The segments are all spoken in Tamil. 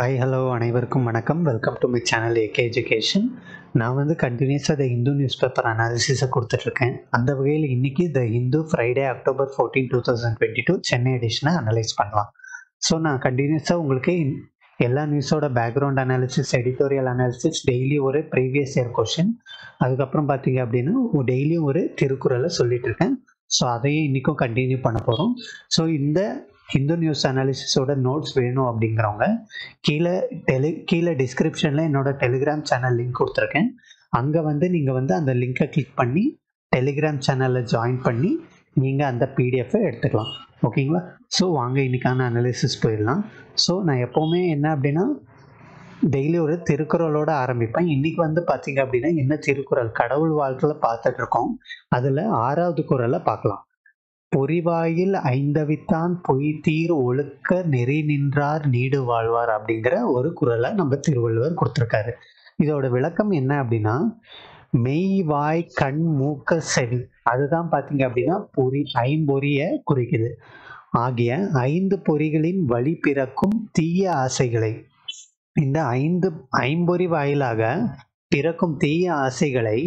Hi, hello, அனைவருக்கும் வணக்கம். Welcome to my channel AK Education. நான் வந்து கண்டினியூஸாக த ஹிந்து நியூஸ் பேப்பர் அனாலிசிஸை கொடுத்துட்ருக்கேன். அந்த வகையில் இன்றைக்கி the Hindu Friday October 14, 2022 Chennai எடிஷனை அனலைஸ் பண்ணலாம். ஸோ நான் கண்டினியூஸாக உங்களுக்கு எல்லா நியூஸோட background analysis, editorial analysis, daily ஒரு ப்ரீவியஸ் இயர் கொஷின், அதுக்கப்புறம் பார்த்தீங்க அப்படின்னா டெய்லியும் ஒரு திருக்குறளை சொல்லிட்டுருக்கேன். ஸோ அதையும் இன்றைக்கும் கண்டினியூ பண்ண போகிறோம். ஸோ இந்த ஹிந்து நியூஸ் அனாலிசிஸோட நோட்ஸ் வேணும் அப்படிங்கிறவங்க கீழே டிஸ்கிரிப்ஷனில் என்னோடய டெலிகிராம் சேனல் லிங்க் கொடுத்துருக்கேன். அங்கே வந்து நீங்கள் வந்து அந்த லிங்கை கிளிக் பண்ணி டெலிகிராம் சேனலில் ஜாயின் பண்ணி நீங்கள் அந்த பிடிஎஃபை எடுத்துக்கலாம். ஓகேங்களா? ஸோ வாங்க இன்றைக்கான அனாலிசிஸ் போயிடலாம். ஸோ நான் எப்போவுமே என்ன அப்படின்னா டெய்லி ஒரு திருக்குறளோடு ஆரம்பிப்பேன். இன்றைக்கி வந்து பார்த்திங்க அப்படின்னா என்ன திருக்குறள் கடவுள் வாழ்க்கையில் பார்த்துட்ருக்கோம். அதில் 6வது குறளை பார்க்கலாம். பொறிவாயில் ஐந்தவித்தான் பொய்தீர் ஒழுக்க நெறி நின்றார் நீடு வாழ்வார் அப்படிங்கிற ஒரு குறளை நம்ம திருவள்ளுவர் கொடுத்துருக்காரு. இதோட விளக்கம் என்ன அப்படின்னா மெய், வாய், கண், மூக்க, செவி அதுதான் பார்த்திங்க அப்படின்னா பொறி, ஐம்பொறியை குறிக்குது. ஆகிய 5 பொறிகளின் வழி பிறக்கும் தீய ஆசைகளை, இந்த 5 ஐம்பொறி வாயிலாக பிறக்கும் தீய ஆசைகளை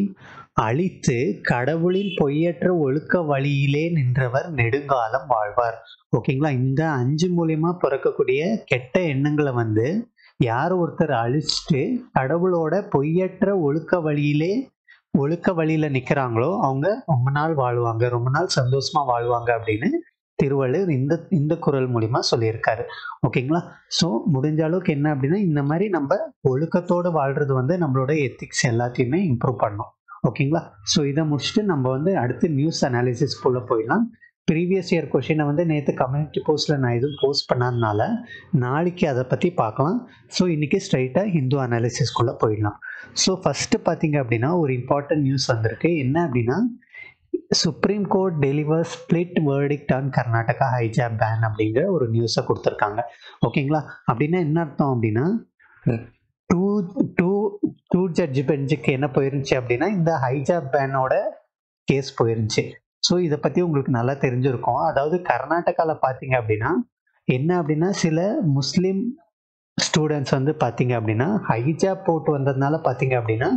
அழித்து கடவுளின் பொய்யற்ற ஒழுக்க வழியிலே நின்றவர் நெடுங்காலம் வாழ்வார். ஓகேங்களா? இந்த 5 மூலியமா பிறக்கக்கூடிய கெட்ட எண்ணங்களை வந்து யார் ஒருத்தர் அழிச்சுட்டு கடவுளோட பொய்யற்ற ஒழுக்க வழியில நிற்கிறாங்களோ அவங்க ரொம்ப நாள் வாழ்வாங்க, ரொம்ப நாள் சந்தோஷமா வாழ்வாங்க அப்படின்னு திருவள்ளுவர் இந்த குறள் மூலிமா சொல்லியிருக்காரு. ஓகேங்களா? ஸோ முடிஞ்ச அளவுக்கு என்ன அப்படின்னா இந்த மாதிரி நம்ம ஒழுக்கத்தோடு வாழ்றது வந்து நம்மளோட எத்திக்ஸ் எல்லாத்தையுமே இம்ப்ரூவ் பண்ணணும். ஓகேங்களா? ஸோ இதை முடிச்சுட்டு நம்ம வந்து அடுத்து நியூஸ் அனாலிசிஸ் போல போயிடலாம். ப்ரீவியஸ் இயர் கொஷினை வந்து நேற்று கம்யூனிட்டி போஸ்ட்டில் நான் எதுவும் போஸ்ட் பண்ணாதனால நாளைக்கு அதை பற்றி பார்க்கலாம். ஸோ இன்றைக்கி ஸ்ட்ரைட்டாக ஹிந்து அனாலிசிஸ்குள்ளே போயிடலாம். ஸோ ஃபஸ்ட்டு பார்த்திங்க அப்படின்னா ஒரு இம்பார்ட்டன்ட் நியூஸ் வந்திருக்கு. என்ன அப்படின்னா supreme court delivers split verdict on Karnataka hijab ban அப்படிங்கிற ஒரு நியூஸை கொடுத்துருக்காங்க. ஓகேங்களா? அப்படின்னா என்ன அர்த்தம் அப்படின்னா டூ ஜட்ஜ் பெஞ்சுக்கு என்ன போயிருந்துச்சு அப்படின்னா இந்த ஹைஜாப் பேனோட கேஸ் போயிருந்துச்சு. ஸோ இதை பற்றி உங்களுக்கு நல்லா தெரிஞ்சிருக்கும். அதாவது கர்நாடகாவில் பார்த்தீங்க அப்படின்னா என்ன அப்படின்னா சில முஸ்லீம் ஸ்டூடெண்ட்ஸ் வந்து பார்த்தீங்க அப்படின்னா ஹைஜாப் போட்டு வந்ததுனால பார்த்தீங்க அப்படின்னா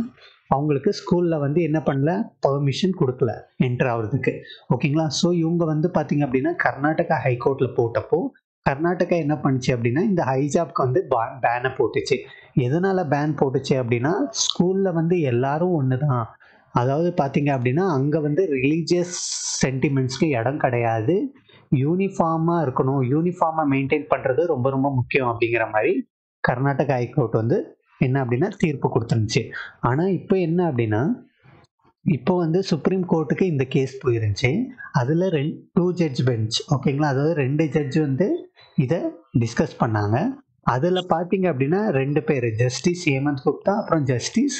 அவங்களுக்கு ஸ்கூலில் வந்து என்ன பண்ணல, பெர்மிஷன் கொடுக்கல என்ட்ரு ஆகிறதுக்கு. ஓகேங்களா? ஸோ இவங்க வந்து பார்த்தீங்க அப்படின்னா கர்நாடகா ஹைகோர்ட்டில் போட்டப்போ கர்நாடகா என்ன பண்ணுச்சு அப்படின்னா இந்த ஹைஜாப்க்கு வந்து பேனை போட்டுச்சு. எதனால் பேன் போட்டுச்சு அப்படின்னா ஸ்கூலில் வந்து எல்லாரும் ஒன்று தான், அதாவது பார்த்தீங்க அப்படின்னா அங்கே வந்து ரிலீஜியஸ் சென்டிமெண்ட்ஸ்க்கு இடம் கிடையாது, யூனிஃபார்மாக இருக்கணும், யூனிஃபார்மாக மெயின்டைன் பண்ணுறது ரொம்ப ரொம்ப முக்கியம் அப்படிங்கிற மாதிரி கர்நாடகா ஹைகோர்ட் வந்து என்ன அப்படின்னா தீர்ப்பு கொடுத்துருந்துச்சு. ஆனால் இப்போ என்ன அப்படின்னா இப்போ வந்து சுப்ரீம் கோர்ட்டுக்கு இந்த கேஸ் போயிருந்துச்சு. அதில் 2 ஜட்ஜ் பெஞ்ச். ஓகேங்களா? அதாவது 2 ஜட்ஜு வந்து இதை டிஸ்கஸ் பண்ணாங்க. அதில் பார்த்தீங்க அப்படின்னா 2 பேர், ஜஸ்டிஸ் ஹேமந்த் குப்தா அப்புறம் ஜஸ்டிஸ்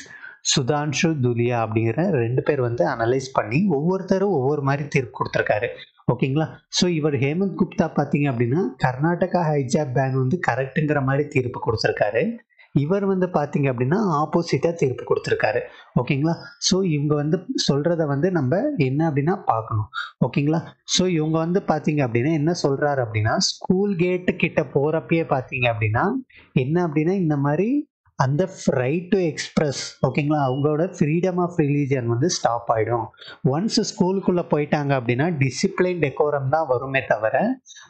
சுதான்ஷு துலியா அப்படிங்கிற 2 பேர் வந்து அனலைஸ் பண்ணி ஒவ்வொருத்தரும் ஒவ்வொரு மாதிரி தீர்ப்பு கொடுத்துருக்காரு. ஓகேங்களா? ஸோ இவர் ஹேமந்த் குப்தா பார்த்தீங்க அப்படின்னா கர்நாடகா ஹைஜாப் பேன் வந்து கரெக்டுங்கிற மாதிரி தீர்ப்பு கொடுத்துருக்காரு. இவர் வந்து பார்த்தீங்க அப்படின்னா ஆப்போசிட்டாக தீர்ப்பு கொடுத்துருக்காரு. ஓகேங்களா? ஸோ இவங்க வந்து சொல்கிறத வந்து நம்ம என்ன அப்படின்னா பார்க்கணும். ஓகேங்களா? ஸோ இவங்க வந்து பார்த்தீங்க அப்படின்னா என்ன சொல்கிறாரு அப்படின்னா ஸ்கூல் கேட்டு கிட்ட போகிறப்பயே பார்த்தீங்க அப்படின்னா என்ன அப்படின்னா இந்த மாதிரி அந்த ரைட் டு எக்ஸ்பிரஸ், ஓகேங்களா, அவங்களோட ஃப்ரீடம் ஆஃப் ரிலீஜன் வந்து ஸ்டாப் ஆகிடும். ஒன்ஸ் ஸ்கூலுக்குள்ளே போயிட்டாங்க அப்படின்னா டிசிப்ளின் டெக்கோரம் தான் வருமே தவிர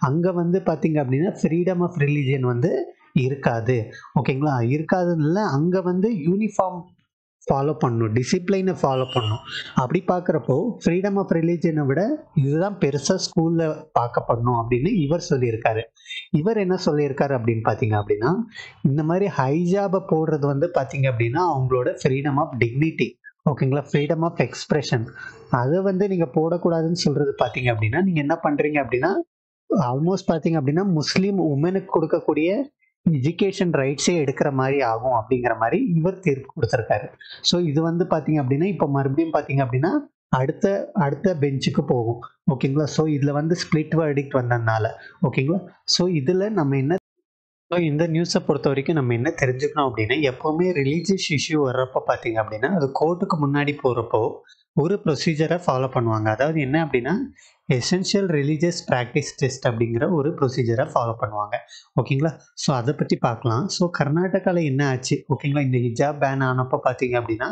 அங்கே வந்து பார்த்தீங்க அப்படின்னா ஃப்ரீடம் ஆஃப் ரிலீஜன் வந்து இருக்காது. ஓகேங்களா? இருக்காதுன்னு அங்கே வந்து யூனிஃபார்ம் ஃபாலோ பண்ணணும், டிசிப்ளைனை ஃபாலோ பண்ணணும். அப்படி பார்க்குறப்போ ஃப்ரீடம் ஆஃப் ரிலீஜனை விட இதுதான் பெருசாக ஸ்கூலில் பார்க்கப்படணும் அப்படின்னு இவர் சொல்லியிருக்காரு. இவர் என்ன சொல்லியிருக்காரு அப்படின்னு பார்த்தீங்க அப்படின்னா இந்த மாதிரி ஹைஜாபை போடுறது வந்து பார்த்தீங்க அப்படின்னா அவங்களோட ஃப்ரீடம் ஆஃப் டிக்னிட்டி, ஓகேங்களா, ஃப்ரீடம் ஆஃப் எக்ஸ்பிரஷன் அதை வந்து நீங்கள் போடக்கூடாதுன்னு சொல்கிறது பார்த்தீங்க அப்படின்னா நீங்கள் என்ன பண்ணுறீங்க அப்படின்னா ஆல்மோஸ்ட் பார்த்தீங்க அப்படின்னா முஸ்லீம் உமனுக்கு கொடுக்கக்கூடிய எஜுகேஷன் ரைட்ஸே எடுக்கிற மாதிரி ஆகும் அப்படிங்கிற மாதிரி இவர் தீர்ப்பு கொடுத்துருக்காரு. ஸோ இது வந்து பார்த்தீங்க அப்படின்னா இப்போ மறுபடியும் பார்த்தீங்க அப்படின்னா அடுத்த பெஞ்சுக்கு போகும். ஓகேங்களா? ஸோ இதில் வந்து ஸ்பிளிட் வேர்டிக்ட் வந்ததுனால. ஓகேங்களா? ஸோ இதில் நம்ம என்ன, ஸோ இந்த நியூஸை பொறுத்த வரைக்கும் நம்ம என்ன தெரிஞ்சுக்கணும் அப்படின்னா எப்போவுமே ரிலீஜியஸ் இஷ்யூ வர்றப்போ பார்த்தீங்க அப்படின்னா அது கோர்ட்டுக்கு முன்னாடி போகிறப்போ ஒரு ப்ரொசீஜரை ஃபாலோ பண்ணுவாங்க. அதாவது என்ன அப்படின்னா essential religious practice test அப்படிங்கிற ஒரு ப்ரொசீஜரை ஃபாலோ பண்ணுவாங்க. ஓகேங்களா, ஸோ அதை பற்றி பார்க்கலாம். ஸோ கர்நாடகாவில் என்ன ஆச்சு ஓகேங்களா, இந்த ஹிஜாப் பேன் ஆனப்போ பார்த்தீங்க அப்படின்னா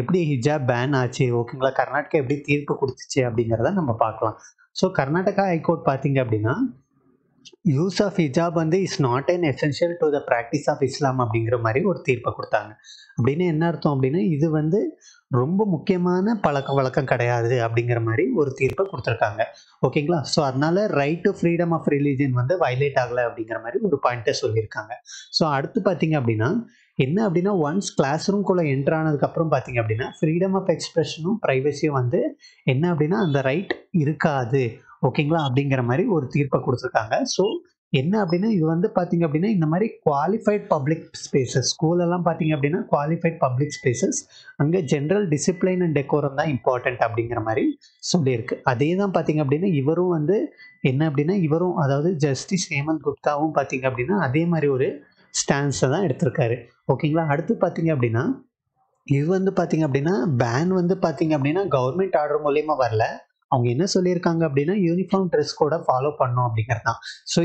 எப்படி ஹிஜாப் பேன் ஆச்சு ஓகேங்களா, கர்நாடகா எப்படி தீர்ப்பு கொடுத்துச்சு அப்படிங்கிறத நம்ம பார்க்கலாம். ஸோ கர்நாடகா ஹைகோர்ட் பார்த்தீங்க அப்படின்னா யூஸ் ஆஃப் ஹிஜாப் வந்து is not an essential to the practice of Islam அப்படிங்கிற மாதிரி ஒரு தீர்ப்பை கொடுத்தாங்க. அப்படின்னு என்ன அர்த்தம் அப்படின்னா இது வந்து ரொம்ப முக்கியமான பழக்க வழக்கம் கிடையாது அப்படிங்கிற மாதிரி ஒரு தீர்ப்பை கொடுத்துருக்காங்க. ஓகேங்களா, ஸோ அதனால right to freedom of religion வந்து வயலேட் ஆகலை அப்படிங்கிற மாதிரி ஒரு பாயிண்ட்டை சொல்லியிருக்காங்க. ஸோ அடுத்து பார்த்தீங்க அப்படின்னா என்ன அப்படின்னா ஒன்ஸ் கிளாஸ் ரூம்குள்ளே என்டர் ஆனதுக்கப்புறம் பார்த்தீங்க அப்படின்னா ஃப்ரீடம் ஆஃப் எக்ஸ்பிரஷனும் ப்ரைவசியும் வந்து என்ன அப்படின்னா அந்த ரைட் இருக்காது ஓகேங்களா அப்படிங்கிற மாதிரி ஒரு தீர்ப்பை கொடுத்துருக்காங்க. ஸோ என்ன அப்படின்னா இது வந்து பார்த்தீங்க அப்படின்னா இந்த மாதிரி குவாலிஃபைட் பப்ளிக் ஸ்பேசஸ், ஸ்கூலெல்லாம் பார்த்தீங்க அப்படின்னா குவாலிஃபைட் பப்ளிக் ஸ்பேசஸ், அங்கே ஜென்ரல் டிசிப்ளின் அண்ட் டெக்கோரம் தான் இம்பார்ட்டன்ட் அப்படிங்கிற மாதிரி சொல்லியிருக்கு. அதே தான் பார்த்தீங்க அப்படின்னா இவரும் வந்து என்ன அப்படின்னா இவரும் அதாவது ஜஸ்டிஸ் ஹேமந்த் குப்தாவும் பார்த்தீங்க அப்படின்னா அதே மாதிரி ஒரு ஸ்டான்ஸை தான் எடுத்திருக்காரு. ஓகேங்களா, அடுத்து பார்த்தீங்க அப்படின்னா இது வந்து பார்த்தீங்க அப்படின்னா பேன் வந்து பார்த்தீங்க அப்படின்னா கவர்மெண்ட் ஆர்டர் மூலயமா வரல, அவங்க என்ன சொல்லியிருக்காங்க அப்படின்னா யூனிஃபார்ம் ட்ரெஸ் கூட ஃபாலோ பண்ணோம் அப்படிங்கிறது தான். ஸோ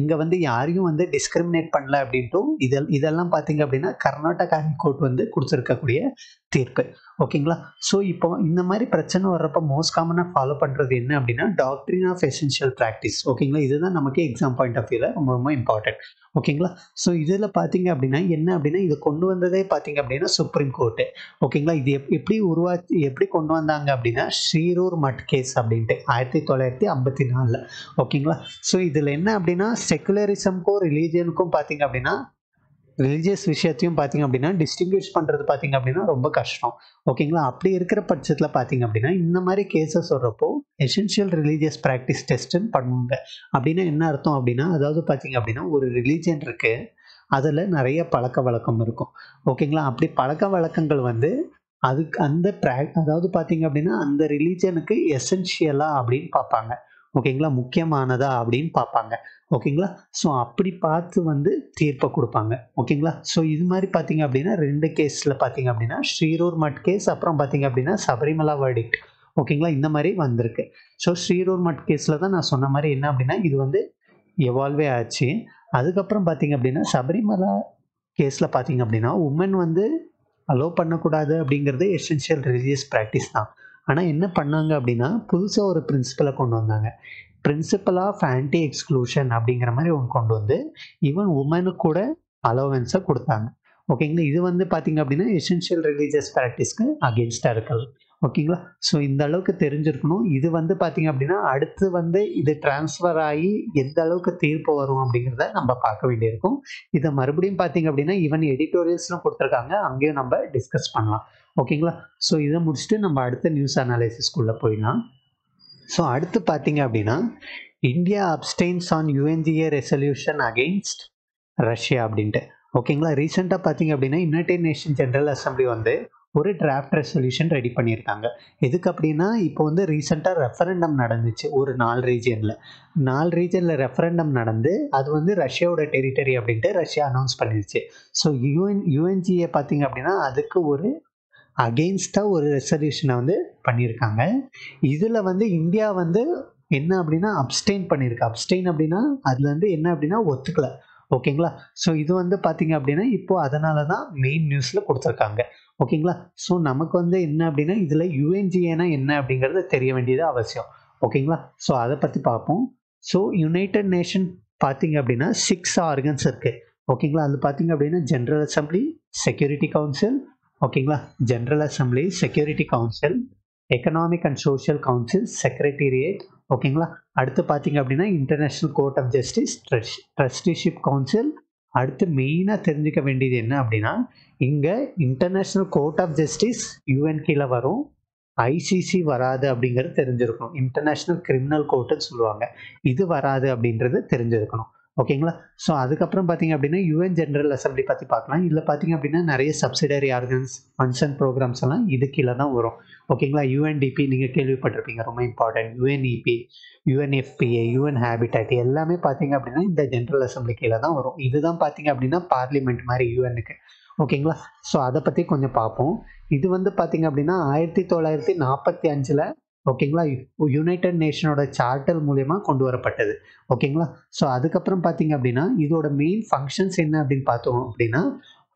இங்கே வந்து யாரையும் வந்து டிஸ்கிரிமினேட் பண்ணல அப்படின்ட்டும் இதெல்லாம் பார்த்தீங்க அப்படின்னா கர்நாடகா ஹைகோர்ட் வந்து கொடுத்துருக்கக்கூடிய தீர்ப்பு. ஓகேங்களா, ஸோ இப்போ இந்த மாதிரி பிரச்சனை வர்றப்போ மோஸ்ட் காமனாக ஃபாலோ பண்ணுறது என்ன அப்படின்னா டாக்ட்ரின் ஆஃப் எசென்ஷியல் ப்ராக்டிஸ். ஓகேங்களா, இதுதான் நமக்கு எக்ஸாம் பாயிண்ட் ஆஃப் வியூவில் ரொம்ப ரொம்ப இம்பார்ட்டன்ட். ஓகேங்களா, ஸோ இதில் பார்த்தீங்க அப்படின்னா என்ன அப்படின்னா இது கொண்டு வந்ததே பார்த்தீங்க அப்படின்னா சுப்ரீம் கோர்ட்டு. ஓகேங்களா, இது எப்படி கொண்டு வந்தாங்க அப்படின்னா ஷீரூர் மட் கேஸ் அப்படின்ட்டு 1954. ஓகேங்களா, ஸோ இதில் என்ன அப்படின்னா செகுலரிசம்க்கும் ரிலீஜனுக்கும் பார்த்தீங்க அப்படின்னா ரிலீஜியஸ் விஷயத்தையும் பார்த்தீங்க அப்படின்னா டிஸ்டிங்விஷ் பண்ணுறது பார்த்தீங்க அப்படின்னா ரொம்ப கஷ்டம். ஓகேங்களா, அப்படி இருக்கிற பட்சத்தில் பார்த்தீங்க அப்படின்னா இந்த மாதிரி கேஸஸ் வர்றப்போ எசென்ஷியல் ரிலீஜியஸ் ப்ராக்டிஸ் டெஸ்ட்டுன்னு பண்ணுவாங்க. அப்படின்னா என்ன அர்த்தம் அப்படின்னா அதாவது பார்த்தீங்க அப்படின்னா ஒரு ரிலீஜன் இருக்குது, அதில் நிறைய பழக்க வழக்கம் இருக்கும். ஓகேங்களா, அப்படி பழக்க வழக்கங்கள் வந்து அதுக்கு அந்த அதாவது பார்த்தீங்க அப்படின்னா அந்த ரிலீஜனுக்கு எசென்ஷியலா அப்படின்னு பார்ப்பாங்க. ஓகேங்களா, முக்கியமானதா அப்படின்னு பார்ப்பாங்க. ஓகேங்களா, ஸோ அப்படி பார்த்து வந்து தீர்ப்பை கொடுப்பாங்க. ஓகேங்களா, ஸோ இது மாதிரி பார்த்தீங்க அப்படின்னா ரெண்டு கேஸில் பார்த்தீங்க அப்படின்னா ஷீரூர் மட் கேஸ், அப்புறம் பார்த்தீங்க அப்படின்னா சபரிமலா வெர்டிக்ட். ஓகேங்களா, இந்த மாதிரி வந்திருக்கு. ஸோ ஷீரூர் மட் கேஸில் தான் நான் சொன்ன மாதிரி என்ன அப்படின்னா இது வந்து எவால்வே ஆச்சு. அதுக்கப்புறம் பார்த்தீங்க அப்படின்னா சபரிமலா கேஸில் பார்த்தீங்க அப்படின்னா உமன் வந்து அலோவ் பண்ணக்கூடாது அப்படிங்கிறது எசென்ஷியல் ரிலீஜியஸ் ப்ராக்டிஸ் தான். ஆனால் என்ன பண்ணாங்க அப்படின்னா புதுசாக ஒரு பிரின்சிபலை கொண்டு வந்தாங்க, பிரின்சிபல் ஆஃப் ஆன்டி எக்ஸ்க்ளூஷன் அப்படிங்கிற மாதிரி ஒன்று கொண்டு வந்து ஈவன் உமனுக்கு கூட அலோவன்ஸை கொடுத்தாங்க. ஓகேங்களா, இது வந்து பார்த்தீங்க அப்படின்னா எசென்ஷியல் ரிலீஜியஸ் ப்ராக்டிஸ்க்கு அகேன்ஸ்டாக இருக்கலாம். ஓகேங்களா, ஸோ இந்த அளவுக்கு தெரிஞ்சிருக்கணும். இது வந்து பார்த்தீங்க அப்படின்னா அடுத்து வந்து இது டிரான்ஸ்ஃபர் ஆகி எந்த அளவுக்கு தீர்ப்பு வரும் அப்படிங்கிறத நம்ம பார்க்க வேண்டியிருக்கும். இதை மறுபடியும் பார்த்தீங்க அப்படின்னா ஈவன் எடிட்டோரியல்ஸ்லாம் கொடுத்துருக்காங்க, அங்கேயும் நம்ம டிஸ்கஸ் பண்ணலாம். ஓகேங்களா, ஸோ இதை முடிச்சுட்டு நம்ம அடுத்த நியூஸ் அனாலிசிஸ்குள்ளே போயிடலாம். ஸோ அடுத்து பார்த்தீங்க அப்படின்னா India abstains on UNGA resolution against Russia அப்படின்ட்டு. ஓகேங்களா, ரீசெண்டாக பார்த்தீங்க அப்படின்னா யுனைடெட் நேஷன் ஜெனரல் அசம்பிளி வந்து ஒரு டிராஃப்ட் ரெசல்யூஷன் ரெடி பண்ணியிருக்காங்க. எதுக்கு அப்படின்னா இப்போ வந்து ரீசெண்டாக ரெஃபரண்டம் நடந்துச்சு, ஒரு 4 ரீஜனில் ரெஃபரண்டம் நடந்து அது வந்து ரஷ்யாவோட டெரிட்டரி அப்படின்ட்டு ரஷ்யா அனௌன்ஸ் பண்ணிடுச்சு. ஸோ UNGA பார்த்தீங்க அப்படின்னா அதுக்கு ஒரு அகெயின்ஸ்டாக ஒரு ரெசல்யூஷனை வந்து பண்ணியிருக்காங்க. இதில் வந்து இந்தியா வந்து என்ன அப்படின்னா அப்டெயின் பண்ணியிருக்கு. அப்டெயின் அப்படின்னா அதில் வந்து என்ன அப்படின்னா ஒத்துக்கலை. ஓகேங்களா, ஸோ இது வந்து பார்த்தீங்க அப்படின்னா இப்போது அதனால தான் மெயின் நியூஸில் கொடுத்துருக்காங்க. ஓகேங்களா, ஸோ நமக்கு வந்து என்ன அப்படின்னா இதில் UNGAனா என்ன அப்படிங்கிறது தெரிய வேண்டியது அவசியம். ஓகேங்களா, ஸோ அதை பற்றி பார்ப்போம். ஸோ யுனைடெட் நேஷன் பார்த்தீங்க அப்படின்னா 6 ஆர்கன்ஸ் இருக்குது. ஓகேங்களா, அது பார்த்தீங்க அப்படின்னா ஜென்ரல் அசம்பிளி, செக்யூரிட்டி கவுன்சில். ஓகேங்களா, general assembly, security council, economic and social council, secretariat. ஓகேங்களா, அடுத்து பார்த்தீங்க அப்படின்னா international court of justice, trusteeship council. அடுத்து மெயினாக தெரிஞ்சுக்க வேண்டியது என்ன அப்படின்னா இங்கே international court of justice UN கீழே வரும், ICC வராது அப்படிங்கிறது தெரிஞ்சிருக்கணும். இன்டர்நேஷ்னல் கிரிமினல் கோர்ட்டுன்னு சொல்லுவாங்க, இது வராது அப்படின்றது தெரிஞ்சிருக்கணும். ஓகேங்களா, ஸோ அதுக்கப்புறம் பார்த்தீங்க அப்படின்னா UN ஜென்ரல் அசம்பிளி பற்றி பார்க்கலாம். இதில் பார்த்தீங்க அப்படின்னா நிறைய subsidiary organs, funds and programmes எல்லாம் இது கீழே தான் வரும். ஓகேங்களா, UNDP நீங்கள் கேள்விப்பட்டிருப்பீங்க, ரொம்ப important. UNEP, UNFPA, UN Habitat எல்லாமே பார்த்தீங்க அப்படின்னா இந்த ஜென்ரல் அசம்பிளி கீழே தான் வரும். இதுதான் பார்த்தீங்க அப்படின்னா பார்லிமெண்ட் மாதிரி UNக்கு. ஓகேங்களா, ஸோ அதை பற்றி கொஞ்சம் பார்ப்போம். இது வந்து பார்த்தீங்க அப்படின்னா 1945 ஓகேங்களா, யுனைடெட் நேஷனோட சார்ட்டர் மூலமா கொண்டு வரப்பட்டது. ஓகேங்களா, ஸோ அதுக்கப்புறம் பார்த்தீங்க அப்படின்னா இதோட மெயின் ஃபங்க்ஷன்ஸ் என்ன அப்படின்னு பார்த்தோம் அப்படின்னா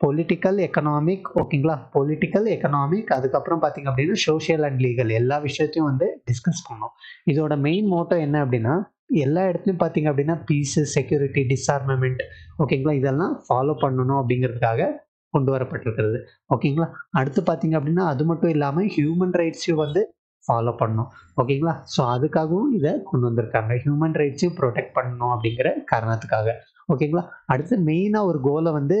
பொலிட்டிக்கல் எக்கனாமிக், ஓகேங்களா, பொலிட்டிக்கல் எக்கனாமிக், அதுக்கப்புறம் பார்த்தீங்க அப்படின்னா சோஷியல் அண்ட் லீகல் எல்லா விஷயத்தையும் வந்து டிஸ்கஸ் பண்ணோம். இதோட மெயின் மோட்டோ என்ன அப்படின்னா எல்லா இடத்துலையும் பார்த்தீங்க அப்படின்னா பீஸ், செக்யூரிட்டி, டிஸ்ஆர்மமெண்ட், ஓகேங்களா, இதெல்லாம் ஃபாலோ பண்ணணும் அப்படிங்கிறதுக்காக கொண்டு வரப்பட்டிருக்கிறது. ஓகேங்களா, அடுத்து பார்த்தீங்க அப்படின்னா அது மட்டும் இல்லாமல் ஹியூமன் ரைட்ஸையும் வந்து ஃபாலோ பண்ணணும். ஓகேங்களா, ஸோ அதுக்காகவும் இதை கொண்டு வந்திருக்காங்க, ஹியூமன் ரைட்ஸையும் ப்ரொடெக்ட் பண்ணணும் அப்படிங்கிற காரணத்துக்காக. ஓகேங்களா, அடுத்து மெயினாக ஒரு கோலை வந்து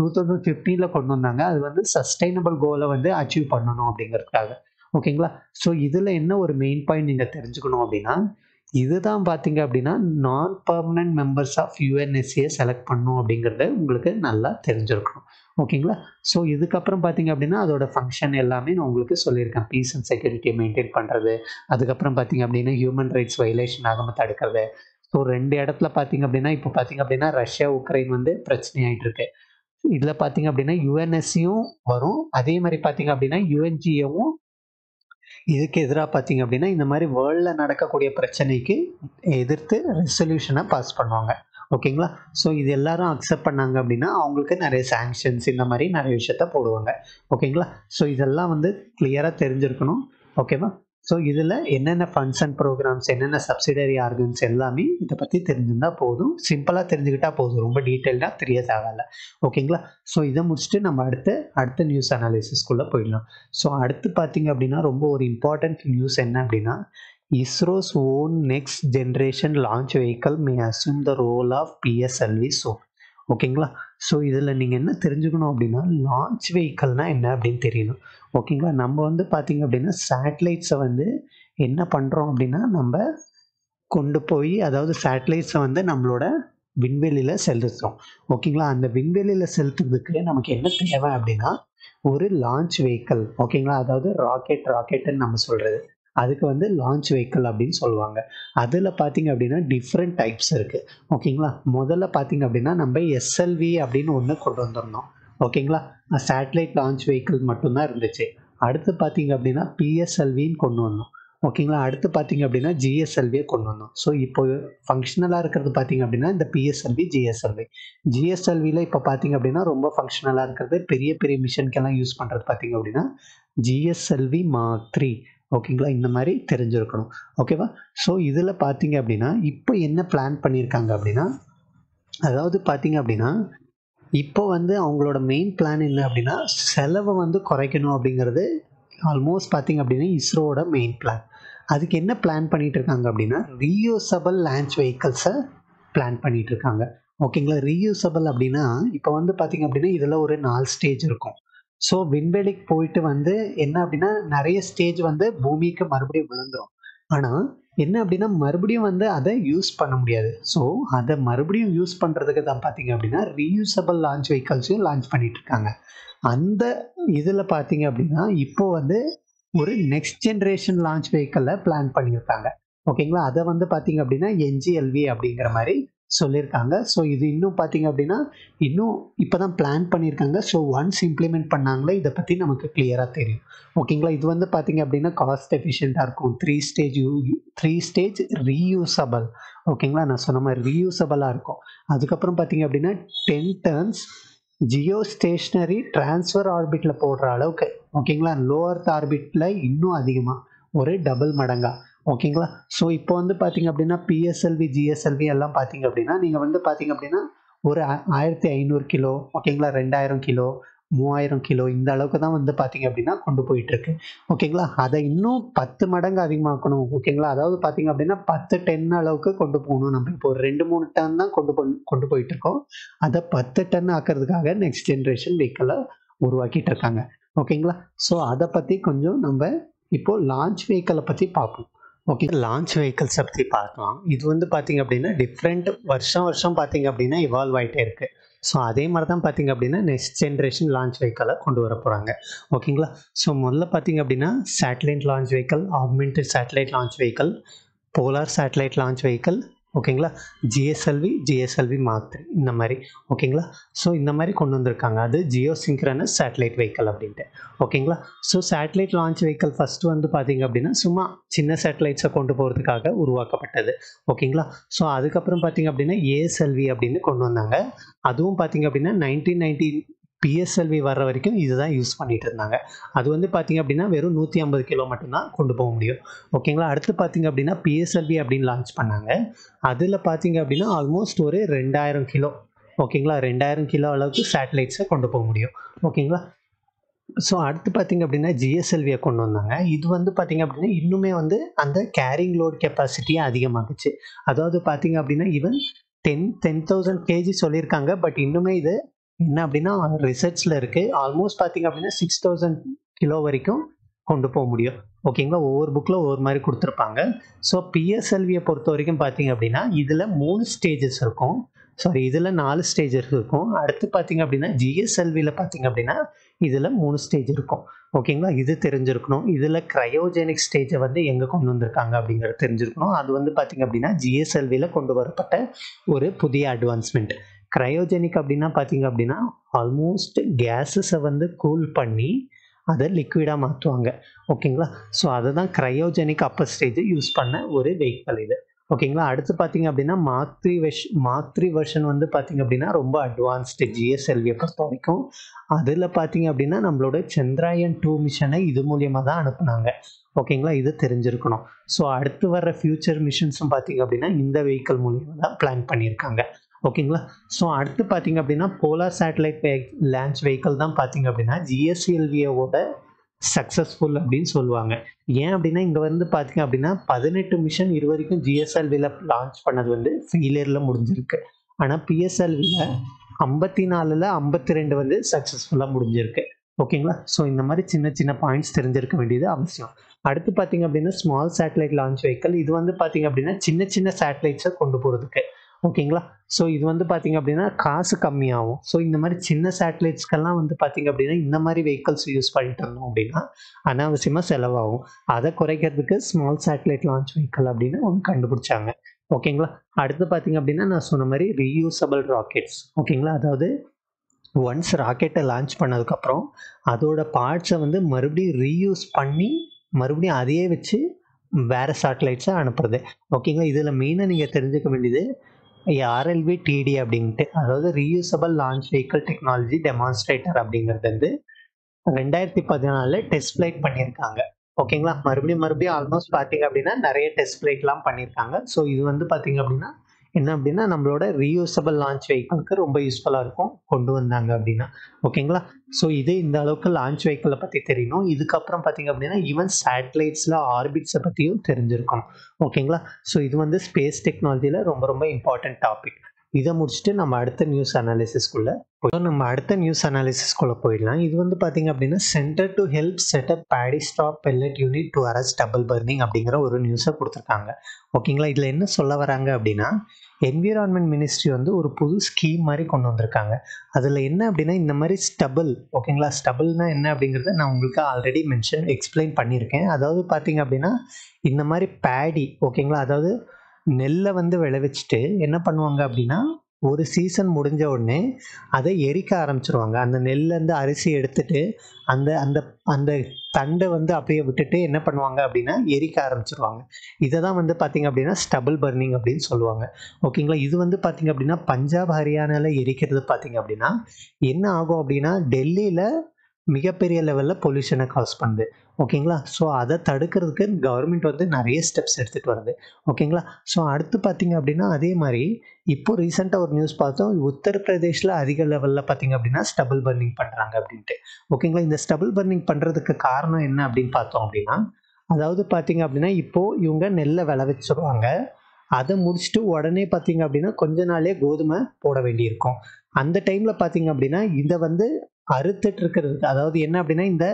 2015 கொண்டு வந்தாங்க, அது வந்து சஸ்டைனபிள் கோலை வந்து அச்சீவ் பண்ணணும் அப்படிங்கிறதுக்காக. ஓகேங்களா, ஸோ இதில் என்ன ஒரு மெயின் பாயிண்ட் நீங்கள் தெரிஞ்சுக்கணும் அப்படின்னா இதுதான் பார்த்தீங்க அப்படின்னா நான் பர்மனன்ட் மெம்பர்ஸ் ஆஃப் யூஎன்எஸ்சியை செலக்ட் பண்ணணும் அப்படிங்கிறத உங்களுக்கு நல்லா தெரிஞ்சிருக்கணும். ஓகேங்களா, ஸோ இதுக்கப்புறம் பார்த்தீங்க அப்படின்னா அதோட ஃபங்க்ஷன் எல்லாமே நான் உங்களுக்கு சொல்லியிருக்கேன். பீஸ் அண்ட் செக்யூரிட்டியை மெயின்டைன் பண்ணுறது, அதுக்கப்புறம் பார்த்தீங்க அப்படின்னா ஹியூமன் ரைட்ஸ் வயலேஷன் ஆகாமல் தடுக்கிறது. ஸோ ரெண்டு இடத்துல பார்த்தீங்க அப்படின்னா இப்போ பார்த்தீங்க அப்படின்னா ரஷ்யா உக்ரைன் வந்து பிரச்சனையாகிட்டு இருக்கு. இதில் பார்த்தீங்க அப்படின்னா யுஎன்எஸ்சியும் வரும், அதே மாதிரி பார்த்தீங்க அப்படின்னா யுஎன்ஜிஏவும் இதுக்கு எதிராக பார்த்தீங்க அப்படின்னா இந்த மாதிரி வேர்ல்டில் நடக்கக்கூடிய பிரச்சனைக்கு எதிர்த்து ரெசல்யூஷனை பாஸ் பண்ணுவாங்க. ஓகேங்களா, ஸோ இது எல்லாரும் அக்செப்ட் பண்ணாங்க அப்படின்னா அவங்களுக்கு நிறைய சாங்ஷன்ஸ் இந்த மாதிரி நிறைய விஷயத்த போடுவாங்க. ஓகேங்களா, ஸோ இதெல்லாம் வந்து கிளியராக தெரிஞ்சிருக்கணும். ஓகேவா, ஸோ இதில் என்னென்ன ஃபண்ட்ஸ் அண்ட் ப்ரோக்ராம்ஸ், என்னென்ன சப்சிடரி ஆர்கன்ஸ் எல்லாமே இதை பற்றி தெரிஞ்சிருந்தால் போதும், சிம்பிளாக தெரிஞ்சுக்கிட்டால் போதும், ரொம்ப டீட்டெயிலாக தெரிய தேவையில்ல. ஓகேங்களா, ஸோ இதை முடிச்சுட்டு நம்ம அடுத்த நியூஸ் அனாலிசிஸ்குள்ளே போயிடலாம். ஸோ அடுத்து பார்த்தீங்க அப்படின்னா ரொம்ப ஒரு இம்பார்ட்டன்ட் நியூஸ் என்ன அப்படின்னா ISRO's own next generation launch vehicle may assume the role of PSLV so. ஓகேங்களா, ஸோ இதில் நீங்கள் என்ன தெரிஞ்சுக்கணும் அப்படின்னா லான்ச் வெஹிக்கல்னால் என்ன அப்படின்னு தெரியணும். ஓகேங்களா, நம்ம வந்து பார்த்திங்க அப்படின்னா சேட்டலைட்ஸை வந்து என்ன பண்ணுறோம் அப்படின்னா நம்ம கொண்டு போய் அதாவது சேட்டலைட்ஸை வந்து நம்மளோட விண்வெளியில் செலுத்துகிறோம். ஓகேங்களா, அந்த விண்வெளியில் செலுத்துறதுக்கு நமக்கு என்ன தேவை அப்படின்னா ஒரு லான்ச் வெஹிக்கல். ஓகேங்களா, அதாவது ராக்கெட்டுன்னு நம்ம சொல்கிறது, அதுக்கு வந்து லான்ச் வெஹிக்கிள் அப்படின்னு சொல்லுவாங்க. அதில் பார்த்தீங்க அப்படின்னா டிஃப்ரெண்ட் டைப்ஸ் இருக்குது. ஓகேங்களா, முதல்ல பார்த்தீங்க அப்படின்னா நம்ம எஸ்எல்வி அப்படின்னு ஒன்று கொண்டு வந்துடணும். ஓகேங்களா, சேட்டலைட் லான்ச் வெஹிக்கிள் மட்டும்தான் இருந்துச்சு. அடுத்து பார்த்தீங்க அப்படின்னா பிஎஸ்எல்வின்னு கொண்டு வந்தோம். ஓகேங்களா, அடுத்து பார்த்தீங்க அப்படின்னா ஜிஎஸ்எல்வியை கொண்டு வந்தோம். ஸோ இப்போ ஃபங்க்ஷனலாக இருக்கிறது பார்த்தீங்க அப்படின்னா இந்த பிஎஸ்எல்வி ஜிஎஸ்எல்வியில் இப்போ பார்த்தீங்க அப்படின்னா ரொம்ப ஃபங்க்ஷனலாக இருக்கிறது, பெரிய பெரிய மிஷனுக்கெல்லாம் யூஸ் பண்ணுறது பார்த்தீங்க அப்படின்னா ஜிஎஸ்எல்வி மார்க் 3. ஓகேங்களா, இந்த மாதிரி தெரிஞ்சிருக்கணும். ஓகேவா, ஸோ இதில் பார்த்தீங்க அப்படின்னா இப்போ என்ன பிளான் பண்ணியிருக்காங்க அப்படின்னா அதாவது பார்த்தீங்க அப்படின்னா இப்போ வந்து அவங்களோட மெயின் பிளான் என்ன அப்படின்னா செலவை வந்து குறைக்கணும் அப்படிங்கிறது ஆல்மோஸ்ட் பார்த்தீங்க அப்படின்னா இஸ்ரோவோட மெயின் பிளான். அதுக்கு என்ன பிளான் பண்ணிகிட்டு இருக்காங்க அப்படின்னா ரீயூசபிள் லான்ச் வெஹிக்கிள்ஸை பிளான் பண்ணிகிட்டு இருக்காங்க. ஓகேங்களா, ரீயூசபிள் அப்படின்னா இப்போ வந்து பார்த்தீங்க அப்படின்னா இதில் ஒரு 4 ஸ்டேஜ் இருக்கும். ஸோ விண்வெளிக்கு போயிட்டு வந்து என்ன அப்படின்னா நிறைய ஸ்டேஜ் வந்து பூமிக்கு மறுபடியும் விழுந்துடும். ஆனால் என்ன அப்படின்னா மறுபடியும் வந்து அதை யூஸ் பண்ண முடியாது. ஸோ அதை மறுபடியும் யூஸ் பண்ணுறதுக்கு தான் பார்த்தீங்க அப்படின்னா ரீயூசபிள் லான்ச் வெஹிக்கல்ஸையும் லான்ச் பண்ணிட்டு இருக்காங்க. அந்த இதில் பார்த்தீங்க அப்படின்னா இப்போ வந்து ஒரு நெக்ஸ்ட் ஜென்ரேஷன் லான்ச் வெஹிக்கலை பிளான் பண்ணியிருக்காங்க. ஓகேங்களா, அதை வந்து பார்த்தீங்க அப்படின்னா என்ஜிஎல்வி அப்படிங்கிற மாதிரி சொல்லியிருக்காங்க. ஸோ இது இன்னும் பார்த்தீங்க அப்படின்னா இன்னும் இப்போ தான் பிளான் பண்ணியிருக்காங்க. ஸோ ஒன்ஸ் இம்ப்ளிமெண்ட் பண்ணாங்களே இதை பற்றி நமக்கு கிளியராக தெரியும். ஓகேங்களா, இது வந்து பார்த்தீங்க அப்படின்னா காஸ்ட் எஃபிஷியண்ட்டாக இருக்கும். 3 ஸ்டேஜ் ரீயூசபிள். ஓகேங்களா, நான் சொன்ன மாதிரி ரீயூசபிளாக இருக்கும். அதுக்கப்புறம் பார்த்தீங்க அப்படின்னா 10 டர்ன்ஸ் ஜியோ ஸ்டேஷ்னரி டிரான்ஸ்ஃபர் ஆர்பிட்டில் போடுற அளவுக்கு. ஓகேங்களா, லோவர்த் ஆர்பிட்டில் இன்னும் அதிகமாக ஒரு டபுள் மடங்கா. ஓகேங்களா, ஸோ இப்போ வந்து பார்த்தீங்க அப்படின்னா பிஎஸ்எல்வி ஜிஎஸ்எல்வி எல்லாம் பார்த்தீங்க அப்படின்னா நீங்கள் வந்து பார்த்தீங்க அப்படின்னா ஒரு 1500 கிலோ, ஓகேங்களா, 2000 கிலோ, 3000 கிலோ இந்த அளவுக்கு தான் வந்து பார்த்தீங்க அப்படின்னா கொண்டு போயிட்டுருக்கு. ஓகேங்களா, அதை இன்னும் 10 மடங்கு அதிகமாக்கணும். ஓகேங்களா, அதாவது பார்த்தீங்க அப்படின்னா 10 டன் அளவுக்கு கொண்டு போகணும். நம்ம இப்போ ஒரு 2-3 டன் தான் கொண்டு போயிட்டுருக்கோம். அதை 10 டன் ஆக்கிறதுக்காக நெக்ஸ்ட் ஜென்ரேஷன் வெஹிக்கிளை உருவாக்கிட்டு இருக்காங்க. ஓகேங்களா, ஸோ அதை பற்றி கொஞ்சம் நம்ம இப்போது லான்ச் வெஹிக்கிளை பற்றி பார்ப்போம். ஓகே, லான்ச் வெஹிக்கிள்ஸை பற்றி பார்க்கலாம். இது வந்து பார்த்தீங்க அப்படின்னா டிஃப்ரெண்ட் வருஷம் பார்த்தீங்க அப்படின்னா இவால்வ் ஆகிட்டே இருக்குது. ஸோ அதே மாதிரி தான் பார்த்தீங்க அப்படின்னா நெக்ஸ்ட் ஜென்ரேஷன் லான்ச் வெஹிக்கிளை கொண்டு வர போகிறாங்க. ஓகேங்களா, ஸோ முதல்ல பார்த்தீங்க அப்படின்னா satellite launch vehicle, augmented satellite launch vehicle, polar satellite launch vehicle, ஓகேங்களா. ஜிஎஸ்எல்வி ஜிஎஸ்எல்வி மார்க் 3 இந்த மாதிரி ஓகேங்களா. ஸோ இந்த மாதிரி கொண்டு வந்திருக்காங்க, அது ஜியோ சிங்க்ரனஸ் சேட்டலைட் வெஹிக்கல் அப்படின்ட்டு ஓகேங்களா. So satellite launch vehicle first வந்து பார்த்தீங்க அப்படின்னா சும்மா சின்ன சேட்டலைட்ஸை கொண்டு போகிறதுக்காக உருவாக்கப்பட்டது ஓகேங்களா. ஸோ அதுக்கப்புறம் பார்த்தீங்க அப்படின்னா ஏஎஸ்எல்வி அப்படின்னு கொண்டு வந்தாங்க. அதுவும் பார்த்தீங்க அப்படின்னா 1990 பிஎஸ்எல்வி வர்ற வரைக்கும் இதுதான் யூஸ் பண்ணிகிட்டு இருந்தாங்க. அது வந்து பார்த்திங்க அப்படின்னா வெறும் 150 கிலோ மட்டும்தான் கொண்டு போக முடியும் ஓகேங்களா. அடுத்து பார்த்திங்க அப்படின்னா பிஎஸ்எல்வி அப்படின்னு லான்ச் பண்ணாங்க. அதில் பார்த்திங்க அப்படின்னா ஆல்மோஸ்ட் ஒரு 2000 கிலோ ஓகேங்களா, 2000 கிலோ அளவுக்கு சேட்டலைட்ஸை கொண்டு போக முடியும் ஓகேங்களா. ஸோ அடுத்து பார்த்திங்க அப்படின்னா ஜிஎஸ்எல்வியை கொண்டு வந்தாங்க. இது வந்து பார்த்திங்க அப்படின்னா இன்னுமே வந்து அந்த கேரிங் லோட் கெப்பாசிட்டியை அதிகமாகிச்சு. அதாவது பார்த்திங்க அப்படின்னா ஈவன் 10,000 kg சொல்லியிருக்காங்க. பட் இன்னுமே இது என்ன அப்படின்னா ரிசர்ச்சில் இருக்குது. ஆல்மோஸ்ட் பார்த்திங்க அப்படின்னா 6,000 கிலோ வரைக்கும் கொண்டு போக முடியும் ஓகேங்களா. ஒவ்வொரு புக்கில் ஒவ்வொரு மாதிரி கொடுத்துருப்பாங்க. ஸோ பிஎஸ்எல்வியை பொறுத்த வரைக்கும் பார்த்திங்க அப்படின்னா இதில் 3 ஸ்டேஜஸ் இருக்கும், சாரி இதில் 4 ஸ்டேஜஸ் இருக்கும். அடுத்து பார்த்திங்க அப்படின்னா ஜிஎஸ்எல்வியில் பார்த்திங்க அப்படின்னா இதில் 3 ஸ்டேஜ் இருக்கும் ஓகேங்களா. இது தெரிஞ்சிருக்கணும். இதில் க்ரையோஜெனிக் ஸ்டேஜை வந்து எங்கே கொண்டு வந்திருக்காங்க அப்படிங்கிறது தெரிஞ்சிருக்கணும். அது வந்து பார்த்திங்க அப்படின்னா ஜிஎஸ்எல்வியில் கொண்டு வரப்பட்ட ஒரு புதிய அட்வான்ஸ்மெண்ட். க்ரையோஜெனிக் அப்படின்னா பார்த்திங்க அப்படின்னா ஆல்மோஸ்ட் கேஸஸை வந்து கூல் பண்ணி அதை லிக்விடாக மாற்றுவாங்க ஓகேங்களா. ஸோ அதை தான் க்ரையோஜெனிக் அப்பர் ஸ்டேஜ் யூஸ் பண்ண ஒரு வெஹிக்கல் இது ஓகேங்களா. அடுத்து பார்த்திங்க அப்படின்னா மார்க் 3 வெர்ஷன் வந்து பார்த்திங்க அப்படின்னா ரொம்ப அட்வான்ஸ்டு ஜிஎஸ்எல்வியை பொறுத்த வரைக்கும். அதில் பார்த்திங்க அப்படின்னா நம்மளோட சந்திராயன் 2 மிஷனை இது மூலியமாக தான் அனுப்புனாங்க ஓகேங்களா. இது தெரிஞ்சிருக்கணும். ஸோ அடுத்து வர்ற ஃப்யூச்சர் மிஷன்ஸும் பார்த்திங்க அப்படின்னா இந்த வெஹிக்கல் மூலியமாக தான் பிளான் பண்ணியிருக்காங்க ஓகேங்களா. ஸோ அடுத்து பார்த்திங்க அப்படின்னா போலார் சேட்டலைட் லான்ச் வெஹிக்கல் தான் பார்த்திங்க அப்படின்னா ஜிஎஸ்எல்வியோட சக்ஸஸ்ஃபுல் அப்படின்னு சொல்லுவாங்க. ஏன் அப்படின்னா இங்கே வந்து பார்த்திங்க அப்படின்னா 18 மிஷன் இது வரைக்கும் ஜிஎஸ்எல்வியில் லான்ச் பண்ணது வந்து ஃபெயிலியரில் முடிஞ்சிருக்கு. ஆனால் பிஎஸ்எல்வியில் 54ல் 52 வந்து சக்ஸஸ்ஃபுல்லாக முடிஞ்சிருக்கு ஓகேங்களா. ஸோ இந்த மாதிரி சின்ன சின்ன பாயிண்ட்ஸ் தெரிஞ்சிருக்க வேண்டியது அவசியம். அடுத்து பார்த்திங்க அப்படின்னா ஸ்மால் சேட்டலைட் லான்ச் வெஹிக்கல். இது வந்து பார்த்திங்க அப்படின்னா சின்ன சின்ன சேட்டலைட்ஸை கொண்டு போகிறதுக்கு ஓகேங்களா. ஸோ இது வந்து பார்த்திங்க அப்படின்னா காசு கம்மியாகும். ஸோ இந்த மாதிரி சின்ன சேட்டலைட்ஸ்கெல்லாம் வந்து பார்த்திங்க அப்படின்னா இந்த மாதிரி வெஹிக்கல்ஸ் யூஸ் பண்ணிட்டு இருந்தோம் அப்படின்னா அனாவசியமாக செலவாகும். அதை குறைக்கிறதுக்கு ஸ்மால் சேட்டலைட் லான்ச் வெஹிக்கல் அப்படின்னு ஒன்று கண்டுபிடிச்சாங்க ஓகேங்களா. அடுத்து பார்த்திங்க அப்படின்னா நான் சொன்ன மாதிரி ரீயூசபிள் ராக்கெட்ஸ் ஓகேங்களா. அதாவது ஒன்ஸ் ராக்கெட்டை லான்ச் பண்ணதுக்கப்புறம் அதோட பார்ட்ஸை வந்து மறுபடியும் ரீயூஸ் பண்ணி மறுபடியும் அதையே வச்சு வேறு சேட்டலைட்ஸை அனுப்புறது ஓகேங்களா. இதில் மெயினாக நீங்கள் தெரிஞ்சுக்க வேண்டியது RLV-TD அப்படின்ட்டு, அதாவது reusable launch vehicle technology demonstrator அப்படிங்கிறது வந்து 2014 டெஸ்ட் ஃபிளைட் பண்ணியிருக்காங்க ஓகேங்களா. மறுபடியும் ஆல்மோஸ்ட் பார்த்திங்க அப்படின்னா நிறைய டெஸ்ட் ஃபிளைட்லாம் பண்ணியிருக்காங்க. ஸோ இது வந்து பார்த்திங்க அப்படின்னா என்ன அப்படின்னா நம்மளோட ரீயூசபிள் லான்ச் வெஹிக்கிளுக்கு ரொம்ப யூஸ்ஃபுல்லாக இருக்கும் கொண்டு வந்தாங்க அப்படின்னா ஓகேங்களா. ஸோ இது இந்த அளவுக்கு லான்ச் வெஹிக்கிளை பற்றி தெரியணும். இதுக்கப்புறம் பார்த்திங்க அப்படின்னா ஈவன் சேட்டலைட்ஸில் ஆர்பிட்ஸை பற்றியும் தெரிஞ்சிருக்கணும் ஓகேங்களா. ஸோ இது வந்து ஸ்பேஸ் டெக்னாலஜியில் ரொம்ப ரொம்ப இம்பார்ட்டன்ட் டாபிக். இதை முடிச்சுட்டு நம்ம அடுத்த நியூஸ் அனாலிசிஸ்குள்ளே போயிடலாம். இது வந்து பார்த்திங்க அப்படின்னா centre to help set up paddy stop pellet unit to arrest double burning அப்படிங்கிற ஒரு நியூஸை கொடுத்துருக்காங்க ஓகேங்களா. இதில் என்ன சொல்ல வராங்க அப்படின்னா என்விரான்மெண்ட் மினிஸ்ட்ரி வந்து ஒரு புது ஸ்கீம் மாதிரி கொண்டு வந்திருக்காங்க. அதில் என்ன அப்படின்னா இந்த மாதிரி ஸ்டபுள் ஓகேங்களா. ஸ்டபுள்னா என்ன அப்படிங்கிறத நான் உங்களுக்கு ஆல்ரெடி எக்ஸ்பிளைன் பண்ணியிருக்கேன். அதாவது பார்த்திங்க அப்படின்னா இந்த மாதிரி பேடி ஓகேங்களா, அதாவது நெல்லை வந்து விளைவிச்சிட்டு என்ன பண்ணுவாங்க அப்படின்னா ஒரு சீசன் முடிஞ்ச உடனே அதை எரிக்க ஆரம்பிச்சிருவாங்க. அந்த நெல்லேருந்து அரிசி எடுத்துட்டு அந்த தண்டை வந்து அப்படியே விட்டுட்டு என்ன பண்ணுவாங்க அப்படின்னா எரிக்க ஆரம்பிச்சிருவாங்க. இதை தான் வந்து பார்த்திங்க அப்படின்னா ஸ்டபுள் பர்னிங் அப்படின்னு சொல்லுவாங்க ஓகேங்களா. இது வந்து பார்த்திங்க அப்படின்னா பஞ்சாப் ஹரியானாவில் எரிக்கிறது பார்த்திங்க அப்படின்னா என்ன ஆகும் அப்படின்னா டெல்லியில் மிகப்பெரிய லெவலில் பொல்யூஷனை காஸ் பண்ணுது ஓகேங்களா. ஸோ அதை தடுக்கிறதுக்கு கவர்மெண்ட் வந்து நிறைய ஸ்டெப்ஸ் எடுத்துகிட்டு வருது ஓகேங்களா. ஸோ அடுத்து பார்த்திங்க அப்படின்னா அதே மாதிரி இப்போது ரீசெண்டாக ஒரு நியூஸ் பார்த்தோம், உத்தரப்பிரதேஷில் அதிக லெவலில் பார்த்திங்க அப்படின்னா ஸ்டபுள் பர்னிங் பண்ணுறாங்க அப்படின்ட்டு ஓகேங்களா. இந்த ஸ்டபுள் பர்னிங் பண்ணுறதுக்கு காரணம் என்ன அப்படின்னு பார்த்தோம் அப்படின்னா, அதாவது பார்த்திங்க அப்படின்னா இப்போது இவங்க நெல்லை விளைவிச்சிருவாங்க. அதை முடிச்சுட்டு உடனே பார்த்திங்க அப்படின்னா கொஞ்ச நாளே கோதுமை போட வேண்டியிருக்கும். அந்த டைமில் பார்த்திங்க அப்படின்னா இதை வந்து அறுத்துட்டு இருக்கிறதுக்கு, அதாவது என்ன அப்படின்னா இந்த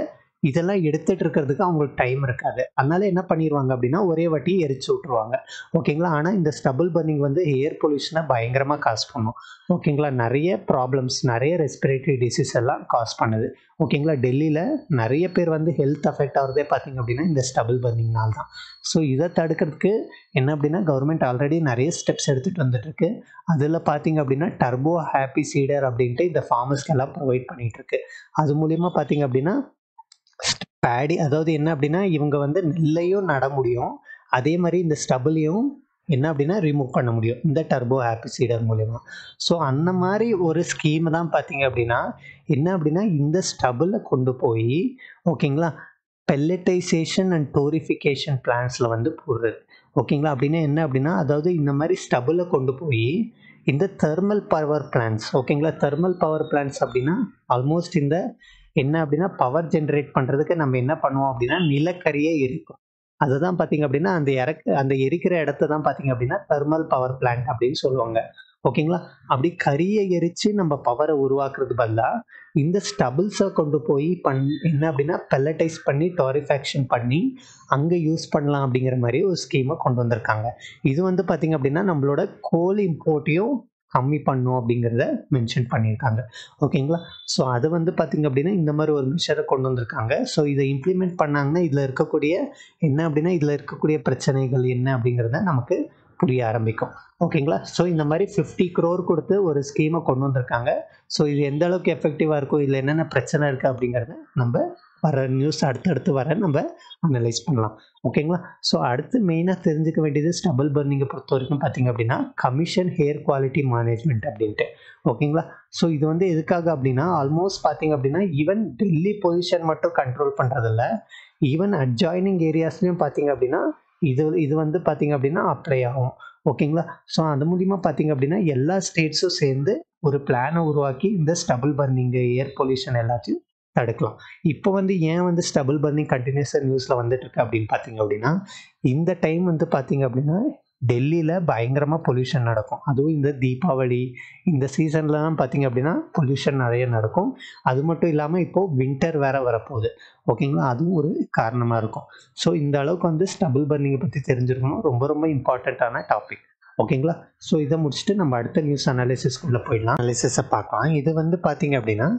இதெல்லாம் எடுத்துட்டு இருக்கிறதுக்கு அவங்களுக்கு டைம் இருக்காது. அதனால என்ன பண்ணிடுவாங்க அப்படின்னா ஒரே வாட்டி எரிச்சு விட்டுருவாங்க. ஓகேங்களா. ஆனால் இந்த ஸ்டபிள் பர்னிங் வந்து ஏர் பொல்யூஷனை பயங்கரமாக காசு பண்ணும். ஓகேங்களா. நிறைய ப்ராப்ளம்ஸ், நிறைய ரெஸ்பிரேட்டரி டிசீஸ் எல்லாம் காசு பண்ணுது. ஓகேங்களா. டெல்லியில் நிறைய பேர் வந்து ஹெல்த் அஃபெக்ட் ஆகிறதே பார்த்திங்க அப்படின்னா இந்த ஸ்டபிள் பர்னிங்னால தான். ஸோ இதை தடுக்கிறதுக்கு என்ன அப்படின்னா கவர்மெண்ட் ஆல்ரெடி நிறைய ஸ்டெப்ஸ் எடுத்துகிட்டு வந்துட்டுருக்கு. அதில் பார்த்திங்க அப்படின்னா டர்போ ஹாப்பி சீடர் அப்படின்ட்டு இந்த ஃபார்மர்ஸ்க்கு எல்லாம் ப்ரொவைட் பண்ணிகிட்ருக்கு. அது மூலிமா பார்த்திங்க அப்படின்னா பேடி, அதாவது என்ன அப்படின்னா இவங்க வந்து நெல்லையும் நட முடியும், அதே மாதிரி இந்த ஸ்டபிளையும் என்ன அப்படின்னா ரிமூவ் பண்ண முடியும் இந்த டர்போ ஹாப்பி சீடர் மூலிமா. ஸோ அந்த மாதிரி ஒரு ஸ்கீம் தான் பார்த்திங்க அப்படின்னா என்ன அப்படின்னா இந்த ஸ்டபிளை கொண்டு போய் ஓகேங்களா பெல்லட்டைசேஷன் அண்ட் டோரிஃபிகேஷன் பிளான்ஸில் வந்து போடுறது. ஓகேங்களா. அப்படின்னா என்ன அப்படின்னா அதாவது இந்த மாதிரி ஸ்டபிளை கொண்டு போய் இந்த தெர்மல் பவர் பிளான்ஸ், ஓகேங்களா, தெர்மல் பவர் பிளான்ஸ் அப்படின்னா ஆல்மோஸ்ட் இந்த என்ன அப்படின்னா பவர் ஜென்ரேட் பண்ணுறதுக்கு நம்ம என்ன பண்ணுவோம் அப்படின்னா நிலக்கரியை எரிக்கும். அதுதான் பார்த்திங்க அப்படின்னா அந்த எரிக்கிற இடத்த தான் பார்த்திங்க அப்படின்னா தெர்மல் பவர் பிளான்ட் அப்படின்னு சொல்லுவாங்க. ஓகேங்களா. அப்படி கரியை எரித்து நம்ம பவரை உருவாக்குறது பதிலாக இந்த ஸ்டபிள்ஸை கொண்டு போய் என்ன அப்படின்னா பெல்லட்டைஸ் பண்ணி டோரிஃபேக்ஷன் பண்ணி அங்கே யூஸ் பண்ணலாம் அப்படிங்கிற மாதிரி ஒரு ஸ்கீமை கொண்டு வந்திருக்காங்க. இது வந்து பார்த்திங்க அப்படின்னா நம்மளோட கோல் இம்போர்ட்டையும் கம்மி பண்ணும் அப்படிங்கிறத மென்ஷன் பண்ணியிருக்காங்க. ஓகேங்களா. ஸோ அது வந்து பார்த்திங்க அப்படின்னா இந்த மாதிரி ஒரு மெஷரை கொண்டு வந்திருக்காங்க. ஸோ இதை இம்ப்ளிமெண்ட் பண்ணாங்கன்னா இதில் இருக்கக்கூடிய பிரச்சனைகள் என்ன அப்படிங்கிறத நமக்கு புரிய ஆரம்பிக்கும். ஓகேங்களா. ஸோ இந்த மாதிரி 50 crore கொடுத்து ஒரு ஸ்கீமை கொண்டு வந்திருக்காங்க. ஸோ இது எந்த அளவுக்கு எஃபெக்டிவாக இருக்கும், இதில் என்னென்ன பிரச்சனை இருக்குது அப்படிங்கிறத நம்ம வர நியூஸ் அடுத்தடுத்து வர நம்ம அனலைஸ் பண்ணலாம். ஓகேங்களா. ஸோ அடுத்து மெயினாக தெரிஞ்சுக்க வேண்டியது ஸ்டபிள் பர்னிங்கை பொறுத்த வரைக்கும் பார்த்திங்க அப்படின்னா கமிஷன் ஹேர் குவாலிட்டி மேனேஜ்மெண்ட் அப்படின்ட்டு. ஓகேங்களா. ஸோ இது வந்து எதுக்காக அப்படின்னா ஆல்மோஸ்ட் பார்த்திங்க அப்படின்னா ஈவன் டெல்லி பொல்யூஷன் மட்டும் கண்ட்ரோல் பண்ணுறதில்ல, ஈவன் அட்ஜாயினிங் ஏரியாஸ்லேயும் பார்த்திங்க அப்படின்னா இது வந்து பார்த்திங்க அப்படின்னா அப்ளை ஆகும். ஓகேங்களா. ஸோ அது மூலிமா பார்த்திங்க அப்படின்னா எல்லா ஸ்டேட்ஸும் சேர்ந்து ஒரு பிளானை உருவாக்கி இந்த ஸ்டபிள் பர்னிங், ஏர் பொல்யூஷன் எல்லாத்தையும் தடுக்கலாம். இப்போ வந்து ஏன் வந்து ஸ்டபிள் பர்னிங் கண்டினியூஸாக நியூஸில் வந்துட்டு இருக்கு அப்படின்னு பார்த்திங்க அப்படின்னா இந்த டைம் வந்து பார்த்திங்க அப்படின்னா டெல்லியில் பயங்கரமாக பொல்யூஷன் நடக்கும். அதுவும் இந்த தீபாவளி இந்த சீசன்லாம் பார்த்திங்க அப்படின்னா பொல்யூஷன் நிறைய நடக்கும். அது மட்டும் இல்லாமல் இப்போது வின்டர் வேறு வரப்போகுது. ஓகேங்களா. அதுவும் ஒரு காரணமாக இருக்கும். ஸோ இந்த அளவுக்கு வந்து ஸ்டபிள் பர்னிங்கை பற்றி தெரிஞ்சிருக்கணும். ரொம்ப ரொம்ப இம்பார்ட்டண்ட்டான டாபிக். ஓகேங்களா. ஸோ இதை முடிச்சுட்டு நம்ம அடுத்த நியூஸ் அனாலிசிஸ்குள்ளே போயிடலாம். அனாலிசிஸை பார்க்கலாம். இது வந்து பார்த்திங்க அப்படின்னா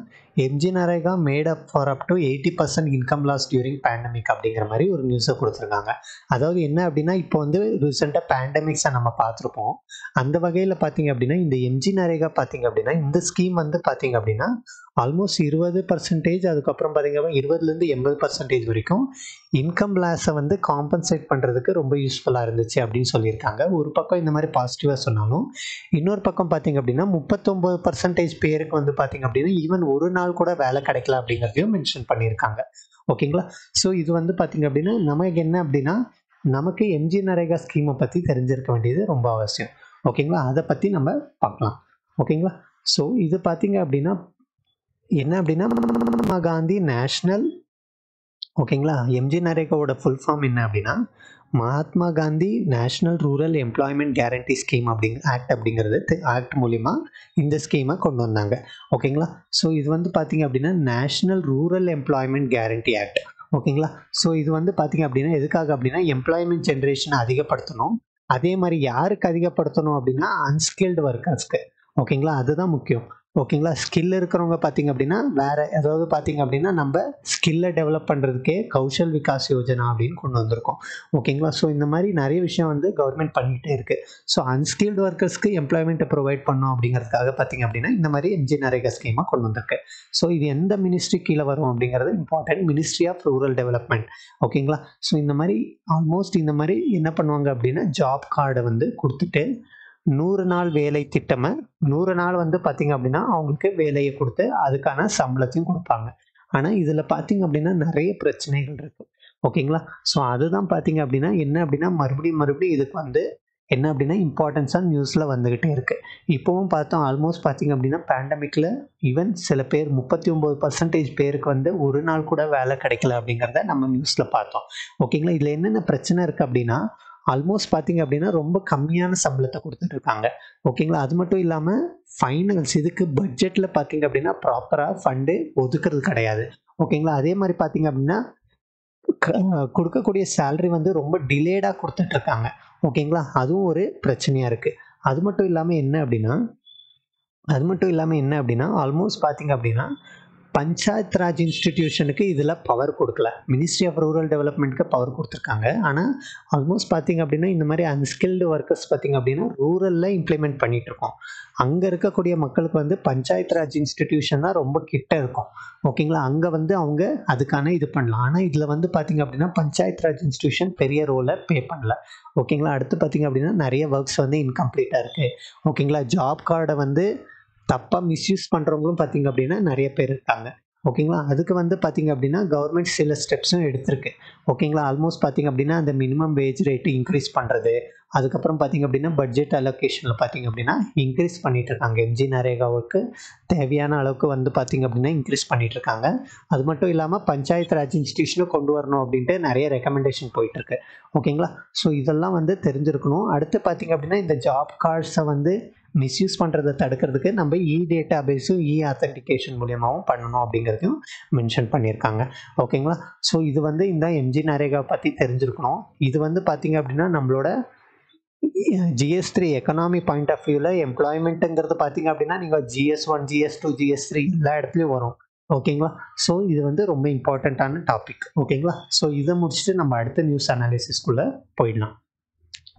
MG NREGA made up for up to 80% income loss during pandemic அப்படிங்கிற மாதிரி ஒரு நியூஸை கொடுத்துருக்காங்க. அதாவது என்ன அப்படின்னா இப்போ வந்து ரீசெண்டாக பேண்டமிக்ஸை நம்ம பார்த்துருப்போம். அந்த வகையில் பார்த்திங்க அப்படின்னா இந்த எம்ஜி நரேகா பார்த்திங்க அப்படின்னா இந்த ஸ்கீம் வந்து பார்த்திங்க அப்படின்னா ஆல்மோஸ்ட் 20%, அதுக்கப்புறம் பார்த்திங்க அப்படின்னா 20-80% வரைக்கும் இன்கம் லாஸை வந்து காம்பன்சேட் பண்ணுறதுக்கு ரொம்ப யூஸ்ஃபுல்லாக இருந்துச்சு அப்படின்னு சொல்லியிருக்காங்க. ஒரு பக்கம் இந்த மாதிரி பாசிட்டிவாக சொன்னாலும் இன்னொரு பக்கம் பார்த்திங்க அப்படின்னா 39% பேருக்கு வந்து பார்த்திங்க அப்படின்னா ஈவன் ஒரு நாள் கூட வேலை கிடைக்கல அப்படிங்கிறதையும் மென்ஷன் பண்ணியிருக்காங்க. ஓகேங்களா. ஸோ இது வந்து பார்த்திங்க அப்படின்னா நமக்கு என்ன அப்படின்னா நமக்கு எம்ஜி நரேகா ஸ்கீமை பற்றி தெரிஞ்சிருக்க வேண்டியது ரொம்ப அவசியம். ஓகேங்களா. அதை பற்றி நம்ம பார்க்கலாம். ஓகேங்களா. ஸோ இது பார்த்திங்க அப்படின்னா என்ன அப்படின்னா மகாத்மா காந்தி நேஷ்னல், ஓகேங்களா, எம்ஜி நரேகாவோட ஃபுல் ஃபார்ம் என்ன அப்படின்னா Mahatma Gandhi national rural employment guarantee scheme act அப்படிங்கிறது ஆக்ட் மூலிமா இந்த ஸ்கீமை கொண்டு வந்தாங்க. ஓகேங்களா. ஸோ இது வந்து பார்த்திங்க அப்படின்னா national rural employment guarantee act. ஓகேங்களா. ஸோ இது வந்து பார்த்திங்க அப்படின்னா எதுக்காக அப்படின்னா எம்ப்ளாய்மெண்ட் ஜென்ரேஷனை அதிகப்படுத்தணும். அதே மாதிரி யாருக்கு அதிகப்படுத்தணும் அப்படின்னா அன்ஸ்கில்டு ஒர்க்கர்ஸ்க்கு. ஓகேங்களா. அதுதான் முக்கியம். ஓகேங்களா. ஸ்கில் இருக்கிறவங்க பார்த்திங்க அப்படின்னா வேறு ஏதாவது பார்த்திங்க அப்படின்னா நம்ம ஸ்கில்லை டெவலப் பண்ணுறதுக்கே கௌஷல் விகாஸ் யோஜனா அப்படின்னு கொண்டு வந்திருக்கோம். ஓகேங்களா. ஸோ இந்த மாதிரி நிறைய விஷயம் வந்து கவர்மெண்ட் பண்ணிகிட்டே இருக்குது. ஸோ அன்ஸ்கில்டு ஒர்க்கர்ஸ்க்கு எம்ப்ளாய்மெண்ட்டை ப்ரொவைட் பண்ணோம் அப்படிங்கிறதுக்காக பார்த்திங்க அப்படின்னா இந்த மாதிரி எம்ஜி நரேகா ஸ்கீமாக கொண்டு வந்திருக்கு. ஸோ இது எந்த மினிஸ்ட்ரி கீழே வரும் அப்படிங்கிறது important, ministry of rural development. ஓகேங்களா. ஸோ இந்த மாதிரி ஆல்மோஸ்ட் இந்த மாதிரி என்ன பண்ணுவாங்க அப்படின்னா ஜாப் கார்டை வந்து கொடுத்துட்டு 100 நாள் வேலை திட்டமை 100 நாள் வந்து பார்த்திங்க அப்படின்னா அவங்களுக்கு வேலையை கொடுத்து அதுக்கான சம்பளத்தையும் கொடுப்பாங்க. ஆனால் இதில் பார்த்திங்க அப்படின்னா நிறைய பிரச்சனைகள் இருக்குது. ஓகேங்களா. ஸோ அதுதான் பார்த்திங்க அப்படின்னா என்ன அப்படின்னா மறுபடியும் இதுக்கு வந்து என்ன அப்படின்னா இம்பார்ட்டன்ஸாக நியூஸில் வந்துக்கிட்டே இருக்குது. இப்போவும் பார்த்தோம் ஆல்மோஸ்ட் பார்த்திங்க அப்படின்னா பேண்டமிக்கில் ஈவன் சில பேர் 39% பேருக்கு வந்து ஒரு நாள் கூட வேலை கிடைக்கல அப்படிங்கிறத நம்ம நியூஸில் பார்த்தோம். ஓகேங்களா. இதில் என்னென்ன பிரச்சனை இருக்குது அப்படின்னா ஆல்மோஸ்ட் பார்த்தீங்க அப்படின்னா ரொம்ப கம்மியான சம்பளத்தை கொடுத்துட்ருக்காங்க ஓகேங்களா. அது மட்டும் இல்லாமல் ஃபைனல்ஸ் இதுக்கு பட்ஜெட்டில் பார்த்தீங்க அப்படின்னா ப்ராப்பராக ஃபண்டு ஒதுக்குறது கிடையாது ஓகேங்களா. அதே மாதிரி பார்த்தீங்க அப்படின்னா கொடுக்கக்கூடிய சேலரி வந்து ரொம்ப டிலேடாக கொடுத்துட்ருக்காங்க ஓகேங்களா. அதுவும் ஒரு பிரச்சனையாக இருக்குது. அது மட்டும் இல்லாமல் என்ன அப்படின்னா ஆல்மோஸ்ட் பார்த்தீங்க அப்படின்னா பஞ்சாயத் ராஜ் இன்ஸ்டிடியூஷனுக்கு இதில் பவர் கொடுக்கல, மினிஸ்ட்ரி ஆஃப் ரூரல் டெவலப்மெண்ட்டுக்கு பவர் கொடுத்துருக்காங்க. ஆனால் ஆல்மோஸ்ட் பார்த்திங்க அப்படின்னா இந்த மாதிரி அன்ஸ்கில்டு ஒர்க்கர்ஸ் பார்த்திங்க அப்படின்னா ரூரலில் இம்ப்ளிமெண்ட் பண்ணிகிட்ருக்கோம். அங்கே இருக்கக்கூடிய மக்களுக்கு வந்து பஞ்சாயத் ராஜ் இன்ஸ்டிடியூஷன் தான் ரொம்ப கிட்ட இருக்கும் ஓகேங்களா. அங்கே வந்து அவங்க அதுக்கான இது பண்ணலாம். ஆனால் இதில் வந்து பார்த்திங்க அப்படின்னா பஞ்சாயத் ராஜ் இன்ஸ்டிடியூஷன் பெரிய ரோலை பே பண்ணல ஓகேங்களா. அடுத்து பார்த்திங்க அப்படின்னா நிறைய ஒர்க்ஸ் வந்து இன்கம்ப்ளீட்டாக இருக்குது ஓகேங்களா. ஜாப் கார்டை வந்து தப்பாக மிஸ்யூஸ் பண்ணுறவங்களும் பார்த்திங்க அப்படின்னா நிறைய பேர் இருக்காங்க ஓகேங்களா. அதுக்கு வந்து பார்த்திங்க அப்படின்னா கவர்மெண்ட் சில ஸ்டெப்ஸும் எடுத்திருக்கு ஓகேங்களா. ஆல்மோஸ்ட் பார்த்திங்க அப்படின்னா அந்த மினிமம் வேஜ் ரேட்டு இன்க்ரீஸ் பண்ணுறது, அதுக்கப்புறம் பார்த்திங்க அப்படின்னா பட்ஜெட் அலோகேஷனில் பார்த்திங்க அப்படின்னா இன்க்ரீஸ் பண்ணிகிட்ருக்காங்க. எம்ஜி நரேகாவுக்கு தேவையான அளவுக்கு வந்து பார்த்திங்க அப்படின்னா இன்க்ரீஸ் பண்ணிகிட்ருக்காங்க. அது மட்டும் இல்லாமல் பஞ்சாயத்து ராஜ் இன்ஸ்டிடியூஷனும் கொண்டு வரணும் அப்படின்ட்டு நிறைய ரெக்கமெண்டேஷன் போயிட்டுருக்கு ஓகேங்களா. ஸோ இதெல்லாம் வந்து தெரிஞ்சிருக்கணும். அடுத்து பார்த்திங்க அப்படின்னா இந்த ஜாப் கார்ட்ஸை வந்து மிஸ்யூஸ் பண்ணுறதை தடுக்கிறதுக்கு நம்ம டேட்டா பேஸும் ஆத்தென்டிகேஷன் மூலியமாகவும் பண்ணணும் அப்படிங்கிறதையும் மென்ஷன் பண்ணியிருக்காங்க ஓகேங்களா. ஸோ இது வந்து இந்த எம்ஜி நரேகா பற்றி தெரிஞ்சிருக்கணும். இது வந்து பார்த்திங்க அப்படின்னா நம்மளோட GS3 எக்கனாமிக் பாயிண்ட் ஆஃப் வியூவில் எம்ப்ளாய்மெண்ட்டுங்கிறது பார்த்திங்க அப்படின்னா நீங்கள் GS1 GS2 GS3 எல்லா இடத்துலையும் வரும் ஓகேங்களா. ஸோ இது வந்து ரொம்ப இம்பார்ட்டண்ட்டான டாபிக் ஓகேங்களா. ஸோ இதை முடிச்சுட்டு நம்ம அடுத்த நியூஸ் அனாலிசிஸ்குள்ளே போயிடலாம்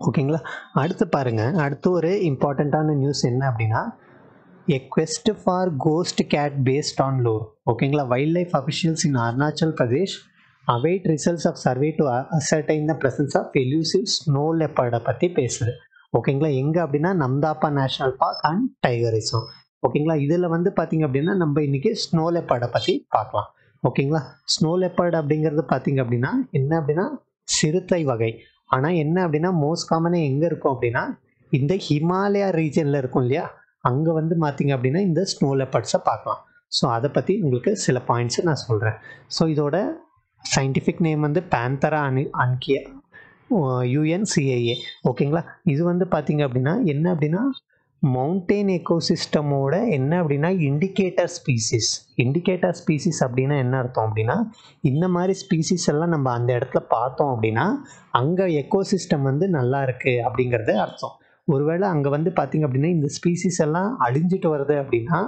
ஓகேங்களா. அடுத்து பாருங்கள், அடுத்து ஒரு இம்பார்ட்டண்ட்டான நியூஸ் என்ன அப்படின்னா A quest for ghost cat based on lore ஓகேங்களா. Wildlife officials in Arunachal Pradesh await results of survey to ascertain the presence of elusive snow leopard பற்றி பேசுது ஓகேங்களா. எங்கே அப்படின்னா Namdapha national park and tiger reserve ஓகேங்களா. இதில் வந்து பார்த்திங்க அப்படின்னா நம்ம இன்றைக்கி ஸ்னோ லெப்பர்டை பற்றி பார்க்கலாம் ஓகேங்களா. ஸ்னோ லெப்பர்ட் அப்படிங்கிறது பார்த்திங்க அப்படின்னா என்ன அப்படின்னா சிறுத்தை வகை. ஆனால் என்ன அப்படின்னா மோஸ்ட் காமனாக எங்கே இருக்கும் அப்படின்னா இந்த ஹிமாலயா ரீஜனில் இருக்கும் இல்லையா, அங்கே வந்து பார்த்திங்க அப்படின்னா இந்த ஸ்னோ லெப்பர்ட்ஸை பார்க்கலாம். ஸோ அதை பற்றி உங்களுக்கு சில பாயிண்ட்ஸை நான் சொல்கிறேன். ஸோ இதோட சயின்டிஃபிக் நேம் வந்து பேந்தரா அன்கியா UNCA ஓகேங்களா. இது வந்து பார்த்திங்க அப்படின்னா என்ன அப்படின்னா மவுண்டெயின் எக்கோசிஸ்டமோட என்ன அப்படின்னா இண்டிகேட்டர் ஸ்பீசிஸ் அப்படின்னா என்ன அர்த்தம் அப்படின்னா இந்த மாதிரி ஸ்பீசிஸ் எல்லாம் நம்ம அந்த இடத்துல பார்த்தோம் அப்படின்னா அங்கே எக்கோசிஸ்டம் வந்து நல்லா இருக்குது அப்படிங்கிறது அர்த்தம். ஒருவேளை அங்கே வந்து பார்த்திங்க அப்படின்னா இந்த ஸ்பீசிஸ் எல்லாம் அழிஞ்சிட்டு வருது அப்படின்னா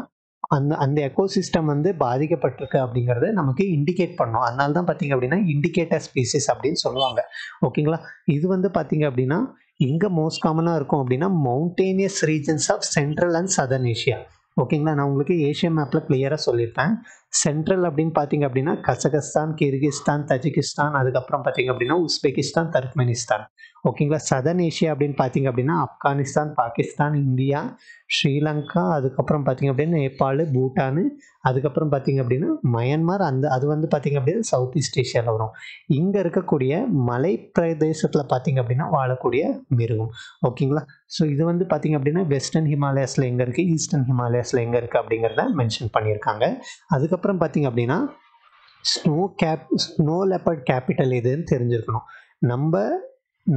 அந்த எக்கோசிஸ்டம் வந்து பாதிக்கப்பட்டிருக்கு அப்படிங்கிறத நமக்கு இண்டிகேட் பண்ணோம். அதனால தான் பார்த்திங்க அப்படின்னா இண்டிகேட்டர் ஸ்பீசிஸ் அப்படின்னு சொல்லுவாங்க ஓகேங்களா. இது வந்து பார்த்திங்க அப்படின்னா இங்கே மோஸ்ட் காமனாக இருக்கும் அப்படின்னா mountainous regions of central and southern Asia ஓகேங்களா. நான் உங்களுக்கு ஏஷியா மேப்பில் கிளியராக சொல்லியிருப்பேன். சென்ட்ரல் அப்படின்னு பார்த்திங்க அப்படின்னா கசகஸ்தான், கிர்கிஸ்தான், தஜிகிஸ்தான், அதுக்கப்புறம் பார்த்திங்க அப்படின்னா உஸ்பெகிஸ்தான், துர்க்மெனிஸ்தான் ஓகேங்களா. சதர்ன் ஏஷியா அப்படின்னு பார்த்திங்க அப்படின்னா ஆப்கானிஸ்தான், பாகிஸ்தான், இந்தியா, ஸ்ரீலங்கா, அதுக்கப்புறம் பார்த்திங்க அப்படின்னா நேபாள், பூட்டானு, அதுக்கப்புறம் பார்த்திங்க அப்படின்னா மயன்மார். அது வந்து பார்த்திங்க அப்படின்னா சவுத் ஈஸ்ட் ஏஷியாவில் வரும். இங்கே இருக்கக்கூடிய மலை பிரதேசத்தில் பார்த்திங்க அப்படின்னா வாழக்கூடிய மிருகம் ஓகேங்களா. ஸோ இது வந்து பார்த்திங்க அப்படின்னா வெஸ்டர்ன் ஹிமாலயாஸில் எங்கே இருக்குது, ஈஸ்டர்ன் ஹிமாலயாஸில் எங்கே இருக்குது அப்படிங்கிறத மென்ஷன் பண்ணியிருக்காங்க. அதுக்கப்புறம் பார்த்திங்க அப்படின்னா ஸ்னோ லெப்பர்ட் கேபிட்டல் எதுன்னு தெரிஞ்சுருக்கணும். நம்ம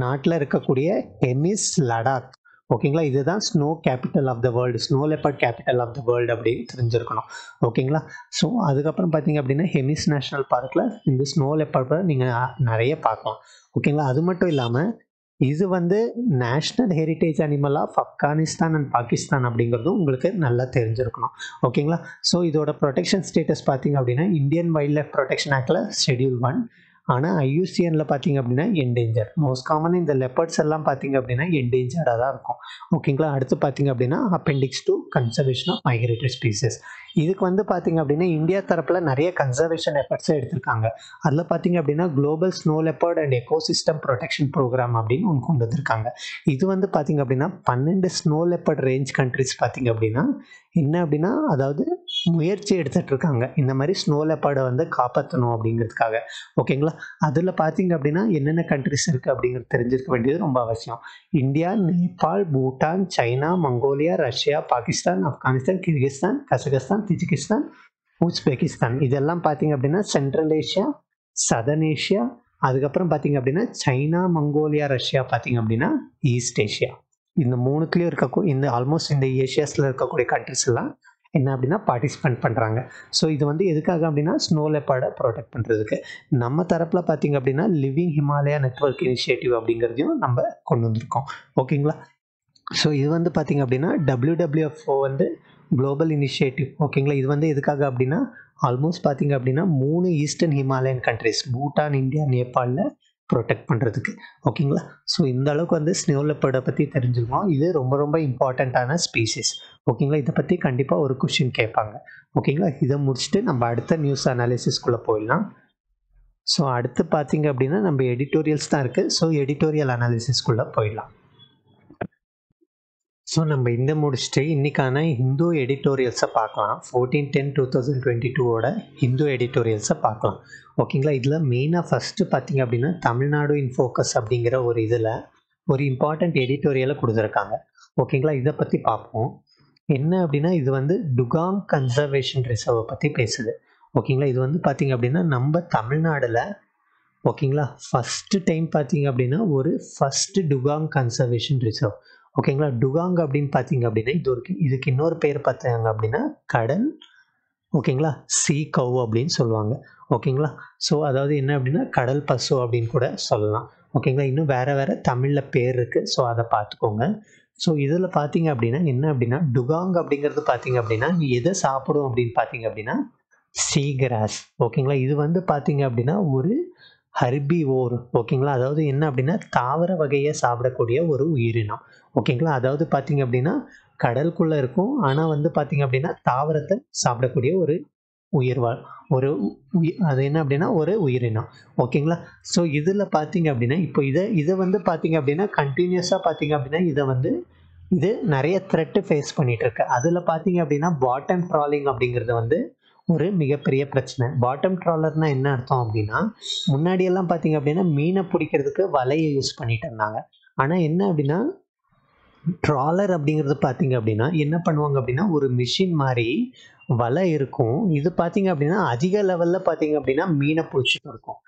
நாட்டில் இருக்கக்கூடிய ஹெமிஸ் லடாக் ஓகேங்களா. இதுதான் snow capital of the world, snow leopard capital of the world அப்படின்னு தெரிஞ்சிருக்கணும் ஓகேங்களா. ஸோ அதுக்கப்புறம் பார்த்திங்க அப்படின்னா ஹெமிஸ் நேஷ்னல் பார்க்கில் இந்த ஸ்னோ லெப்பர்டை நீங்கள் நிறைய பார்க்கலாம் ஓகேங்களா. அது மட்டும் இல்லாமல் இது வந்து national heritage animal of Afghanistan and Pakistan அப்படிங்கிறதும் உங்களுக்கு நல்லா தெரிஞ்சிருக்கணும் ஓகேங்களா. ஸோ இதோட ப்ரொடெக்ஷன் ஸ்டேட்டஸ் பார்த்திங்க அப்படின்னா இந்தியன் வைல்ட் லைஃப் ப்ரொடெக்ஷன் ஆக்டில் Schedule 1, ஆனால் IUCNல பார்த்திங்க அப்படின்னா என்டேஞ்சர். மோஸ்ட் காமனாக இந்த லெப்பர்ட்ஸ் எல்லாம் பார்த்திங்க அப்படின்னா என்டேஞ்சர்டாக தான் இருக்கும் ஓகேங்களா. அடுத்து பார்த்திங்க அப்படின்னா Appendix 2 conservation of migratory species. இதுக்கு வந்து பார்த்திங்க அப்படின்னா இந்தியா தரப்பில் நிறைய கன்சர்வேஷன் எஃபர்ட்ஸை எடுத்திருக்காங்க. அதில் பார்த்திங்க அப்படின்னா global snow leopard and ecosystem protection programme அப்படின்னு ஒன்று கொண்டு வந்திருக்காங்க. இது வந்து பார்த்திங்க அப்படின்னா 12 ஸ்னோ லெப்பர்ட் ரேஞ்ச் கண்ட்ரிஸ் பார்த்திங்க அப்படின்னா என்ன அப்படின்னா அதாவது முயற்சி எடுத்துகிட்ருக்காங்க இந்த மாதிரி ஸ்னோ லெப்பர்டை வந்து காப்பாற்றணும் அப்படிங்கிறதுக்காக ஓகேங்களா. அதில் பார்த்திங்க அப்படின்னா என்னென்ன கண்ட்ரிஸ் இருக்குது அப்படிங்கிறது தெரிஞ்சிருக்க வேண்டியது ரொம்ப அவசியம். India, Nepal, Bhutan, China, Mongolia, Russia, Pakistan, Afghanistan, Kyrgyzstan, Kazakhstan, Tajikistan, Uzbekistan. இதெல்லாம் பார்த்திங்க அப்படின்னா சென்ட்ரல் ஏஷியா, சதர்ன் ஏஷியா, அதுக்கப்புறம் பார்த்தீங்க அப்படின்னா சைனா, மங்கோலியா, ரஷ்யா பார்த்தீங்க அப்படின்னா ஈஸ்ட் ஏஷியா. இந்த மூணுத்துலேயும் இருக்கக்கூடிய இந்த ஆல்மோஸ்ட் இந்த ஏஷியாஸில் இருக்கக்கூடிய கண்ட்ரிஸ் எல்லாம் என்ன அப்படின்னா பார்ட்டிசிபேட் பண்ணுறாங்க. ஸோ இது வந்து எதுக்காக அப்படின்னா ஸ்னோ லெப்பார்டை ப்ரொடெக்ட் பண்ணுறதுக்கு. நம்ம தரப்பில் பார்த்தீங்க அப்படின்னா லிவிங் ஹிமாலயா நெட்வொர்க் இனிஷியேட்டிவ் அப்படிங்கிறதையும் நம்ம கொண்டு வந்திருக்கோம். ஓகேங்களா. ஸோ இது வந்து பார்த்தீங்க அப்படின்னா WWFO வந்து குளோபல் இனிஷியேட்டிவ். ஓகேங்களா. இது வந்து எதுக்காக அப்படின்னா ஆல்மோஸ்ட் பார்த்தீங்க அப்படின்னா 3 eastern Himalayan countries Bhutan, India, நேபாளில் ப்ரொடெக்ட் பண்ணுறதுக்கு. ஓகேங்களா. ஸோ இந்த அளவுக்கு வந்து ஸ்னோ லெப்பர்டை பற்றி தெரிஞ்சுக்கணும். இது ரொம்ப ரொம்ப இம்பார்ட்டண்ட்டான ஸ்பீசிஸ். ஓகேங்களா. இதை பற்றி கண்டிப்பாக ஒரு கொஷின் கேட்பாங்க. ஓகேங்களா. இதை முடிச்சுட்டு நம்ம அடுத்த நியூஸ் அனாலிசிஸ்குள்ளே போயிடலாம். ஸோ அடுத்து பார்த்தீங்க அப்படின்னா நம்ம எடிட்டோரியல்ஸ் தான் இருக்குது. ஸோ எடிட்டோரியல் அனாலிசிஸ்குள்ளே போயிடலாம். ஸோ நம்ம இந்த முடிச்சுட்டு இன்றைக்கான ஹிந்து எடிட்டோரியல்ஸை பார்க்கலாம். 14/10/2022 ஹிந்து எடிட்டோரியல்ஸை பார்க்கலாம். ஓகேங்களா. இதில் மெயினாக ஃபஸ்ட்டு பார்த்திங்க அப்படின்னா தமிழ்நாடு இன் ஃபோக்கஸ் அப்படிங்கிற ஒரு இதில் ஒரு இம்பார்ட்டண்ட் எடிட்டோரியலை கொடுத்துருக்காங்க. ஓகேங்களா. இதை பற்றி பார்ப்போம். என்ன அப்படின்னா இது வந்து டுகாங் கன்சர்வேஷன் ரிசர்வை பற்றி பேசுது. ஓகேங்களா. இது வந்து பார்த்திங்க அப்படின்னா நம்ம தமிழ்நாடில் ஓகேங்களா ஃபஸ்ட்டு டைம் பார்த்திங்க அப்படின்னா ஒரு ஃபஸ்ட்டு டுகாங் கன்சர்வேஷன் ரிசர்வ். ஓகேங்களா. டுகாங் அப்படின்னு பார்த்தீங்க அப்படின்னா இதுக்கு இன்னொரு பேர் பார்த்தாங்க அப்படின்னா கடல் ஓகேங்களா சீ கவ் அப்படின்னு சொல்லுவாங்க. ஓகேங்களா. ஸோ அதாவது என்ன அப்படின்னா கடல் பசு அப்படின்னு கூட சொல்லலாம். ஓகேங்களா. இன்னும் வேறு தமிழில் பேர் இருக்குது. ஸோ அதை பார்த்துக்கோங்க. ஸோ இதில் பார்த்தீங்க அப்படின்னா என்ன அப்படின்னா டுகாங் அப்படிங்கிறது பார்த்தீங்க அப்படின்னா எதை சாப்பிடும் அப்படின்னு பார்த்தீங்க அப்படின்னா சீ கிராஸ். ஓகேங்களா. இது வந்து பார்த்தீங்க அப்படின்னா ஒரு ஹர்பிவோர். ஓகேங்களா. அதாவது என்ன அப்படின்னா தாவர வகையை சாப்பிடக்கூடிய ஒரு உயிரினம். ஓகேங்களா. அதாவது பார்த்தீங்க அப்படின்னா கடலுக்குள்ளே இருக்கும், ஆனால் வந்து பார்த்தீங்க அப்படின்னா தாவரத்தை சாப்பிடக்கூடிய ஒரு உயிர்வாழ் அது என்ன அப்படின்னா ஒரு உயிரினம். ஓகேங்களா. ஸோ இதில் பார்த்தீங்க அப்படின்னா இப்போ இதை வந்து பார்த்தீங்க அப்படின்னா கண்டினியூஸாக பார்த்தீங்க அப்படின்னா இது நிறைய த்ரெட்டு ஃபேஸ் பண்ணிகிட்ருக்கு. அதில் பார்த்தீங்க அப்படின்னா பாட்டம் ட்ராலிங் அப்படிங்கிறது வந்து ஒரு மிகப்பெரிய பிரச்சனை. பாட்டம் ட்ராலர்னால் என்ன அர்த்தம் அப்படின்னா முன்னாடியெல்லாம் பார்த்தீங்க அப்படின்னா மீனை பிடிக்கிறதுக்கு வலையை யூஸ் பண்ணிட்டு இருந்தாங்க. ஆனால் என்ன அப்படின்னா ட்ராலர் அப்படிங்கிறது பார்த்தீங்க அப்படின்னா என்ன பண்ணுவாங்க அப்படின்னா ஒரு மிஷின் மாதிரி வலை இருக்கும். இது பார்த்தீங்க அப்படின்னா அதிக லெவலில் பார்த்தீங்க அப்படின்னா மீனை பிடிச்சிட்டு இருக்கும்.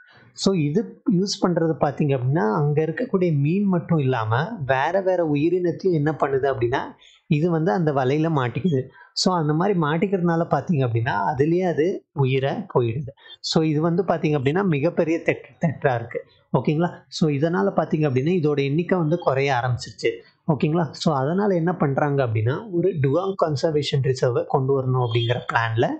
ஸோ இது யூஸ் பண்ணுறது பார்த்தீங்க அப்படின்னா அங்கே இருக்கக்கூடிய மீன் மட்டும் இல்லாமல் வேறு உயிரினத்தையும் என்ன பண்ணுது அப்படின்னா இது வந்து அந்த வலையில் மாட்டிக்குது. ஸோ அந்த மாதிரி மாட்டிக்கிறதுனால பார்த்தீங்க அப்படின்னா அதுலேயே அது உயிரை போயிடுது. ஸோ இது வந்து பார்த்தீங்க அப்படின்னா மிகப்பெரிய தெட்டாக இருக்குது. ஓகேங்களா. ஸோ இதனால் பார்த்தீங்க அப்படின்னா இதோட எண்ணிக்கை வந்து குறைய ஆரம்பிச்சிருச்சு. ஓகேங்களா. ஸோ அதனால் என்ன பண்ணுறாங்க அப்படின்னா ஒரு டுகாங் கன்சர்வேஷன் ரிசர்வை கொண்டு வரணும் அப்படிங்கிற பிளானில்